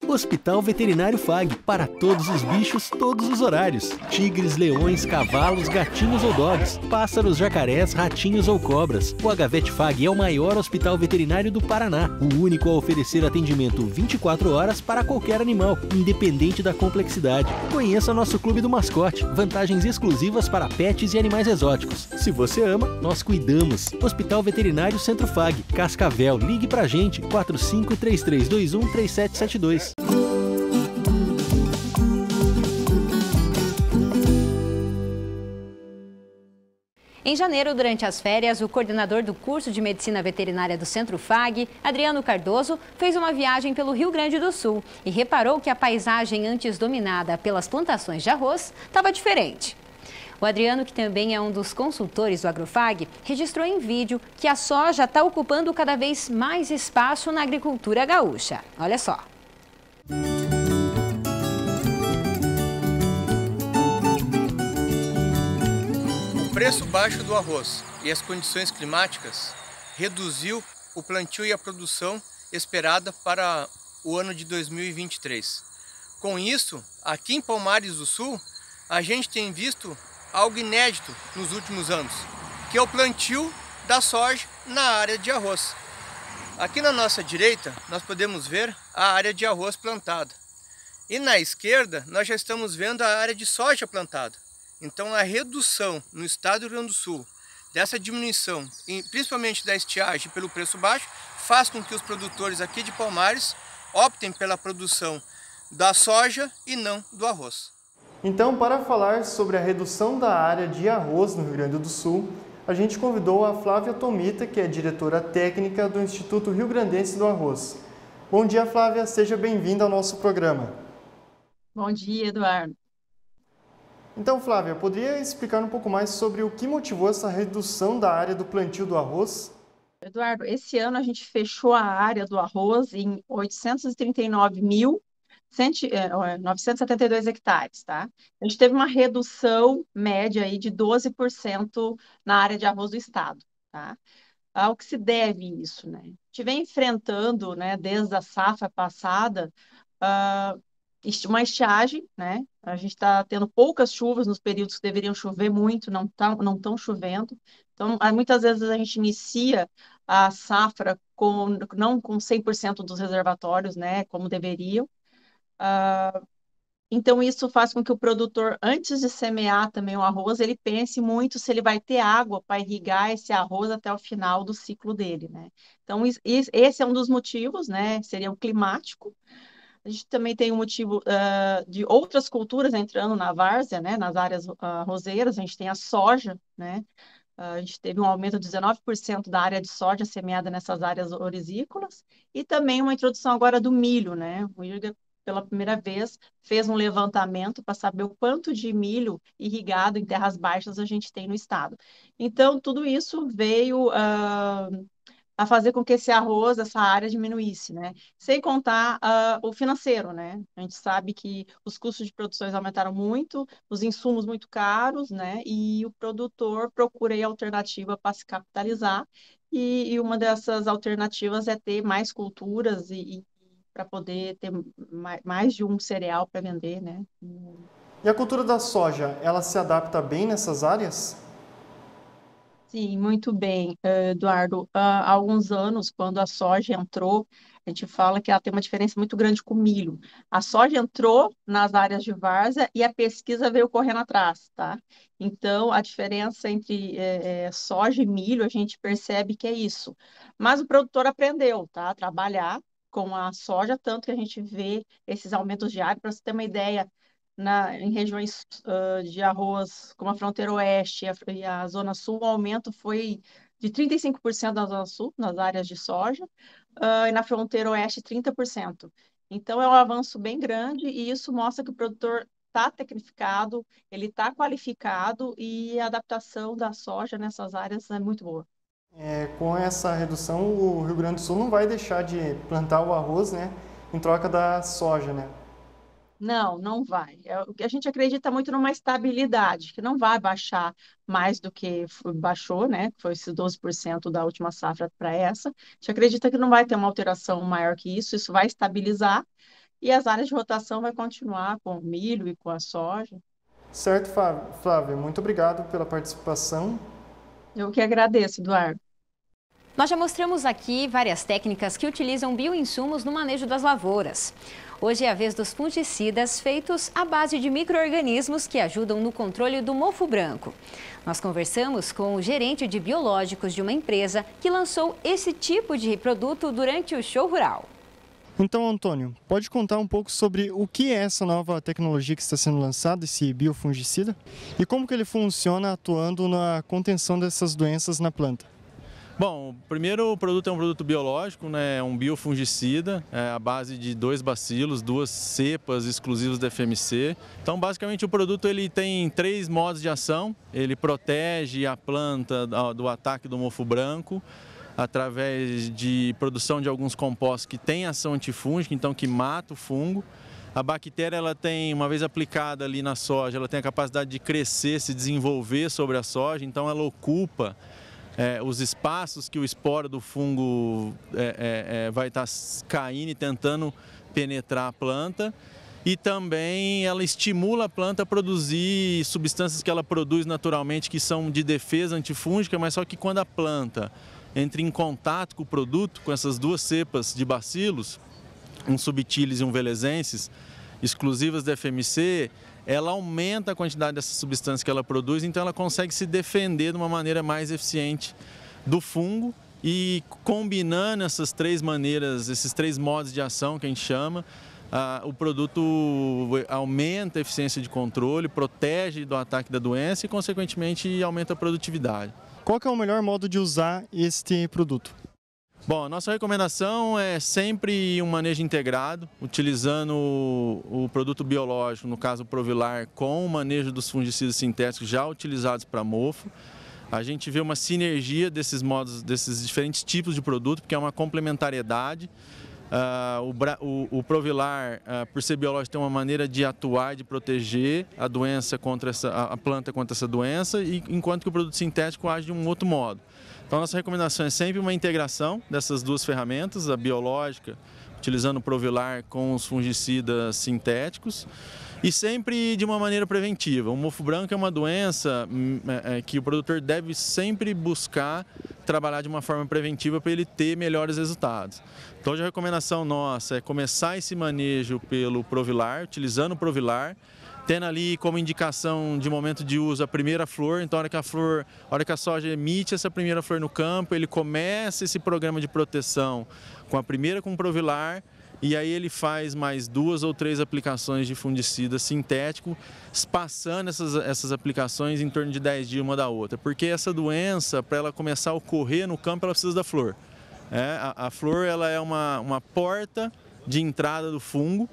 Hospital Veterinário Fag, para todos os bichos, todos os horários. Tigres, leões, cavalos, gatinhos ou dogs, pássaros, jacarés, ratinhos ou cobras. O H V E T Fag é o maior hospital veterinário do Paraná, o único a oferecer atendimento vinte e quatro horas para qualquer animal, independente da complexidade. Conheça nosso clube do mascote, vantagens exclusivas para pets e animais exóticos. Se você ama, nós cuidamos. Hospital Veterinário Centro Fag, Cascavel. Ligue pra gente, quatro cinco três três dois um três sete sete dois. Em janeiro, durante as férias, o coordenador do curso de Medicina Veterinária do Centro Fag, Adriano Cardoso, fez uma viagem pelo Rio Grande do Sul e reparou que a paisagem antes dominada pelas plantações de arroz estava diferente. O Adriano, que também é um dos consultores do AgroFAG, registrou em vídeo que a soja está ocupando cada vez mais espaço na agricultura gaúcha. Olha só. O preço baixo do arroz e as condições climáticas reduziu o plantio e a produção esperada para o ano de dois mil e vinte e três. Com isso, aqui em Palmares do Sul, a gente tem visto algo inédito nos últimos anos, que é o plantio da soja na área de arroz. Aqui na nossa direita, nós podemos ver a área de arroz plantada. E na esquerda, nós já estamos vendo a área de soja plantada. Então, a redução no estado do Rio Grande do Sul dessa diminuição, principalmente da estiagem pelo preço baixo, faz com que os produtores aqui de Palmares optem pela produção da soja e não do arroz. Então, para falar sobre a redução da área de arroz no Rio Grande do Sul, a gente convidou a Flávia Tomita, que é diretora técnica do Instituto Rio Grandense do Arroz. Bom dia, Flávia. Seja bem-vinda ao nosso programa. Bom dia, Eduardo. Então, Flávia, poderia explicar um pouco mais sobre o que motivou essa redução da área do plantio do arroz? Eduardo, esse ano a gente fechou a área do arroz em oitocentos e trinta e nove mil novecentos e setenta e dois hectares, tá? A gente teve uma redução média aí de doze por cento na área de arroz do estado, tá? Ao que se deve isso, né? A gente vem enfrentando, né, desde a safra passada, uh, uma estiagem, né? A gente está tendo poucas chuvas nos períodos que deveriam chover muito, não tá, não estão chovendo. Então, muitas vezes a gente inicia a safra com, não com cem por cento dos reservatórios, né, como deveriam. Uh, então, isso faz com que o produtor, antes de semear também o arroz, ele pense muito se ele vai ter água para irrigar esse arroz até o final do ciclo dele, né? Então, isso, esse é um dos motivos, né, seria o climático. A gente também tem um motivo uh, de outras culturas entrando na várzea, né, nas áreas uh, roseiras. A gente tem a soja, né? Uh, a gente teve um aumento de dezenove por cento da área de soja semeada nessas áreas orizícolas. E também uma introdução agora do milho, né? O IRGA, pela primeira vez, fez um levantamento para saber o quanto de milho irrigado em terras baixas a gente tem no estado. Então, tudo isso veio... Uh, a fazer com que esse arroz, essa área diminuísse, né? Sem contar uh, o financeiro, né? A gente sabe que os custos de produções aumentaram muito, os insumos muito caros, né? E o produtor procura aí alternativa para se capitalizar e, e uma dessas alternativas é ter mais culturas e, e para poder ter mais, mais de um cereal para vender, né? E a cultura da soja, ela se adapta bem nessas áreas? Sim, muito bem, Eduardo. Há alguns anos, quando a soja entrou, a gente fala que ela tem uma diferença muito grande com o milho. A soja entrou nas áreas de várzea e a pesquisa veio correndo atrás, tá? Então, a diferença entre é, é, soja e milho, a gente percebe que é isso. Mas o produtor aprendeu, tá? A trabalhar com a soja, tanto que a gente vê esses aumentos diários, para você ter uma ideia. Na, em regiões uh, de arroz, como a Fronteira Oeste e a, e a Zona Sul, o aumento foi de trinta e cinco por cento na Zona Sul, nas áreas de soja, uh, e na Fronteira Oeste, trinta por cento. Então, é um avanço bem grande e isso mostra que o produtor está tecnificado, ele está qualificado e a adaptação da soja nessas áreas é muito boa. É, com essa redução, o Rio Grande do Sul não vai deixar de plantar o arroz, né, em troca da soja, né? Não, não vai. A gente acredita muito numa estabilidade, que não vai baixar mais do que baixou, né? Foi esse doze por cento da última safra para essa. A gente acredita que não vai ter uma alteração maior que isso, isso vai estabilizar e as áreas de rotação vai continuar com o milho e com a soja. Certo, Flávia. Muito obrigado pela participação. Eu que agradeço, Eduardo. Nós já mostramos aqui várias técnicas que utilizam bioinsumos no manejo das lavouras. Hoje é a vez dos fungicidas feitos à base de micro-organismos que ajudam no controle do mofo branco. Nós conversamos com o gerente de biológicos de uma empresa que lançou esse tipo de produto durante o show rural. Então, Antônio, pode contar um pouco sobre o que é essa nova tecnologia que está sendo lançada, esse biofungicida, e como que ele funciona atuando na contenção dessas doenças na planta? Bom, primeiro o produto é um produto biológico, né? É um biofungicida, é à base de dois bacilos, duas cepas exclusivas da F M C. Então, basicamente, o produto ele tem três modos de ação. Ele protege a planta do ataque do mofo branco através de produção de alguns compostos que têm ação antifúngica, então que mata o fungo. A bactéria, ela tem, uma vez aplicada ali na soja, ela tem a capacidade de crescer, se desenvolver sobre a soja, então ela ocupa... É, os espaços que o esporo do fungo é, é, é, vai estar caindo e tentando penetrar a planta. E também ela estimula a planta a produzir substâncias que ela produz naturalmente, que são de defesa antifúngica, mas só que quando a planta entra em contato com o produto, com essas duas cepas de bacilos, um subtilis e um velezensis, exclusivas da F M C, ela aumenta a quantidade dessas substâncias que ela produz, então ela consegue se defender de uma maneira mais eficiente do fungo. E combinando essas três maneiras, esses três modos de ação que a gente chama, ah, o produto aumenta a eficiência de controle, protege do ataque da doença e, consequentemente, aumenta a produtividade. Qual que é o melhor modo de usar este produto? Bom, a nossa recomendação é sempre um manejo integrado, utilizando o, o produto biológico, no caso o Provilar, com o manejo dos fungicidas sintéticos já utilizados para mofo. A gente vê uma sinergia desses modos, desses diferentes tipos de produto, porque é uma complementariedade. Uh, o, o, o Provilar, uh, por ser biológico, tem uma maneira de atuar, de proteger a doença contra essa, a planta contra essa doença, e, enquanto que o produto sintético age de um outro modo. Então, nossa recomendação é sempre uma integração dessas duas ferramentas, a biológica, utilizando o Provilar com os fungicidas sintéticos e sempre de uma maneira preventiva. O mofo branco é uma doença que o produtor deve sempre buscar trabalhar de uma forma preventiva para ele ter melhores resultados. Então, hoje a recomendação nossa é começar esse manejo pelo Provilar, utilizando o Provilar, tendo ali como indicação de momento de uso a primeira flor. Então, a hora que a flor, a hora que a soja emite essa primeira flor no campo, ele começa esse programa de proteção com a primeira com o Provilar, e aí ele faz mais duas ou três aplicações de fungicida sintético, espaçando essas, essas aplicações em torno de dez dias uma da outra. Porque essa doença, para ela começar a ocorrer no campo, ela precisa da flor. É, a, a flor ela é uma, uma porta de entrada do fungo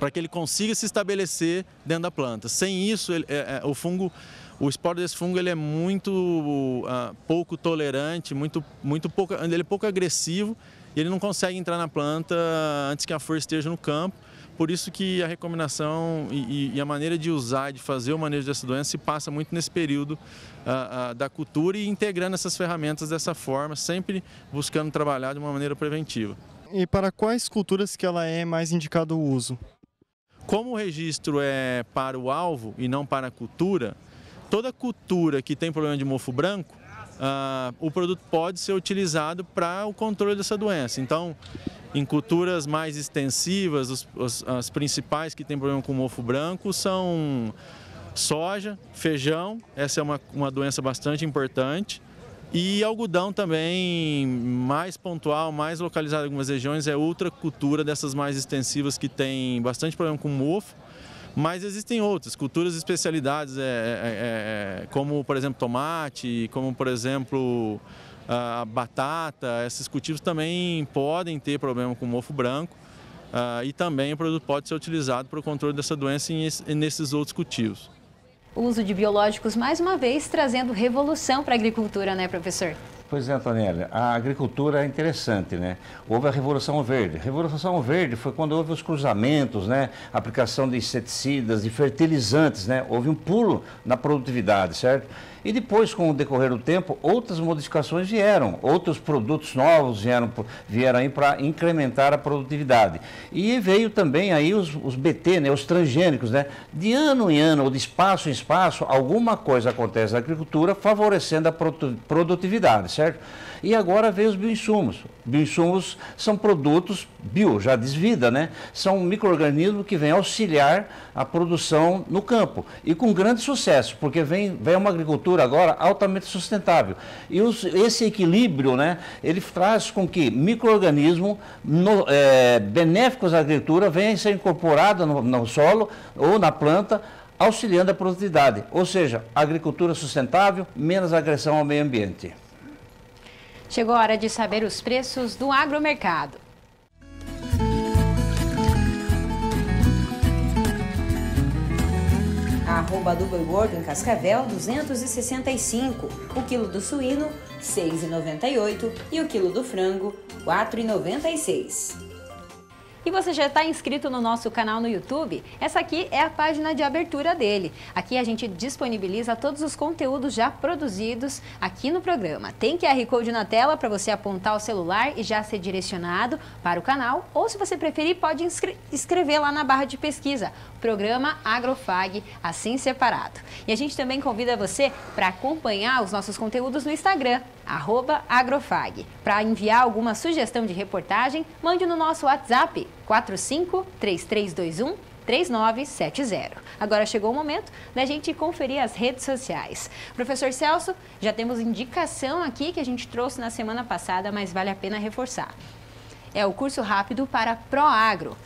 para que ele consiga se estabelecer dentro da planta. Sem isso, ele, é, é, o fungo... O esporo desse fungo ele é muito uh, pouco tolerante, muito, muito pouco, ele é pouco agressivo e ele não consegue entrar na planta antes que a flor esteja no campo. Por isso que a recomendação e, e a maneira de usar, de fazer o manejo dessa doença se passa muito nesse período uh, uh, da cultura e integrando essas ferramentas dessa forma, sempre buscando trabalhar de uma maneira preventiva. E para quais culturas que ela é mais indicado o uso? Como o registro é para o alvo e não para a cultura, toda cultura que tem problema de mofo branco, ah, o produto pode ser utilizado para o controle dessa doença. Então, em culturas mais extensivas, os, os, as principais que têm problema com mofo branco são soja, feijão, essa é uma, uma doença bastante importante, e algodão também, mais pontual, mais localizado em algumas regiões, é outra cultura dessas mais extensivas que tem bastante problema com mofo. Mas existem outras, culturas e especialidades, é, é, é, como, por exemplo, tomate, como, por exemplo, a batata. Esses cultivos também podem ter problema com mofo branco uh, e também o produto pode ser utilizado para o controle dessa doença em, nesses outros cultivos. O uso de biológicos, mais uma vez, trazendo revolução para a agricultura, né, professor? Pois é, Tonela, a agricultura é interessante, né? Houve a Revolução Verde. A Revolução Verde foi quando houve os cruzamentos, né? Aplicação de inseticidas, de fertilizantes, né? Houve um pulo na produtividade, certo? E depois, com o decorrer do tempo, outras modificações vieram, outros produtos novos vieram, vieram aí para incrementar a produtividade. E veio também aí os, os B T, né? Os transgênicos, né? De ano em ano, ou de espaço em espaço, alguma coisa acontece na agricultura favorecendo a produtividade, certo? E agora veio os bioinsumos. Bioinsumos são produtos bio, já diz vida, né? São micro-organismos que vêm auxiliar a produção no campo. E com grande sucesso, porque vem, vem uma agricultura agora altamente sustentável. E os, esse equilíbrio, né? Ele traz com que micro-organismos é, benéficos à agricultura venham a ser incorporados no, no solo ou na planta, auxiliando a produtividade. Ou seja, agricultura sustentável, menos agressão ao meio ambiente. Chegou a hora de saber os preços do agromercado. Arroba do boi gordo em Cascavel, duzentos e sessenta e cinco. O quilo do suíno, seis reais e noventa e oito. E o quilo do frango, quatro reais e noventa e seis. E você já está inscrito no nosso canal no YouTube? Essa aqui é a página de abertura dele. Aqui a gente disponibiliza todos os conteúdos já produzidos aqui no programa. Tem Q R Code na tela para você apontar o celular e já ser direcionado para o canal. Ou, se você preferir, pode escrever lá na barra de pesquisa, Programa AgroFAG, assim separado. E a gente também convida você para acompanhar os nossos conteúdos no Instagram, arroba agrofag. Para enviar alguma sugestão de reportagem, mande no nosso WhatsApp, quatro cinco, três três dois um, três nove sete zero. Agora chegou o momento da gente conferir as redes sociais. Professor Celso, já temos indicação aqui que a gente trouxe na semana passada, mas vale a pena reforçar. É o curso rápido para ProAgro.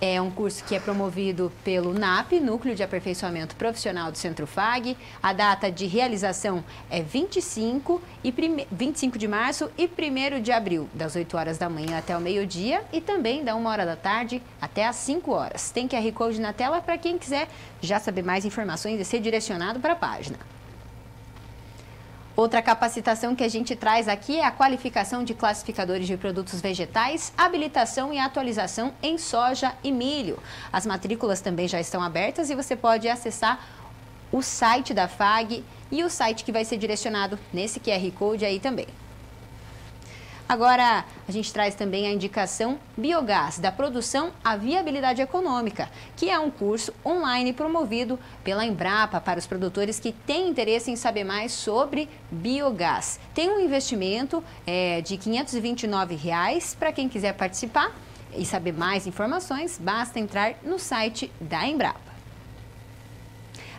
É um curso que é promovido pelo NAP, Núcleo de Aperfeiçoamento Profissional do Centro Fag. A data de realização é vinte e cinco de março e primeiro de abril, das oito horas da manhã até o meio-dia e também da uma hora da tarde até às cinco horas. Tem Q R Code na tela para quem quiser já saber mais informações e ser direcionado para a página. Outra capacitação que a gente traz aqui é a qualificação de classificadores de produtos vegetais, habilitação e atualização em soja e milho. As matrículas também já estão abertas e você pode acessar o site da FAG e o site que vai ser direcionado nesse Q R Code aí também. Agora, a gente traz também a indicação Biogás, da produção à viabilidade econômica, que é um curso online promovido pela Embrapa para os produtores que têm interesse em saber mais sobre biogás. Tem um investimento é, de quinhentos e vinte e nove reais. Para quem quiser participar e saber mais informações, basta entrar no site da Embrapa.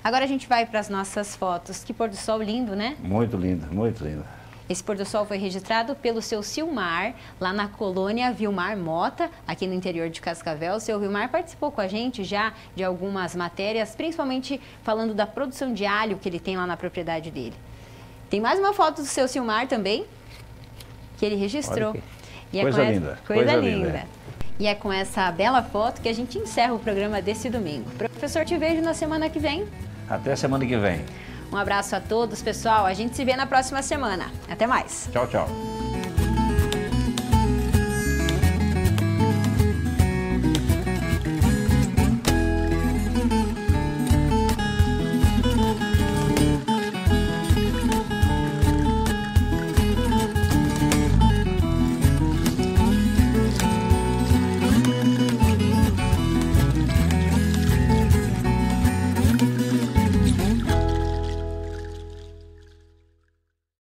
Agora a gente vai para as nossas fotos. Que pôr do sol lindo, né? Muito lindo, muito lindo. Esse pôr do sol foi registrado pelo seu Silmar, lá na colônia Vilmar Mota, aqui no interior de Cascavel. O seu Vilmar participou com a gente já de algumas matérias, principalmente falando da produção de alho que ele tem lá na propriedade dele. Tem mais uma foto do seu Silmar também, que ele registrou. E é coisa essa... linda. Coisa, coisa linda. linda. E é com essa bela foto que a gente encerra o programa desse domingo. Professor, te vejo na semana que vem. Até a semana que vem. Um abraço a todos, pessoal. A gente se vê na próxima semana. Até mais. Tchau, tchau.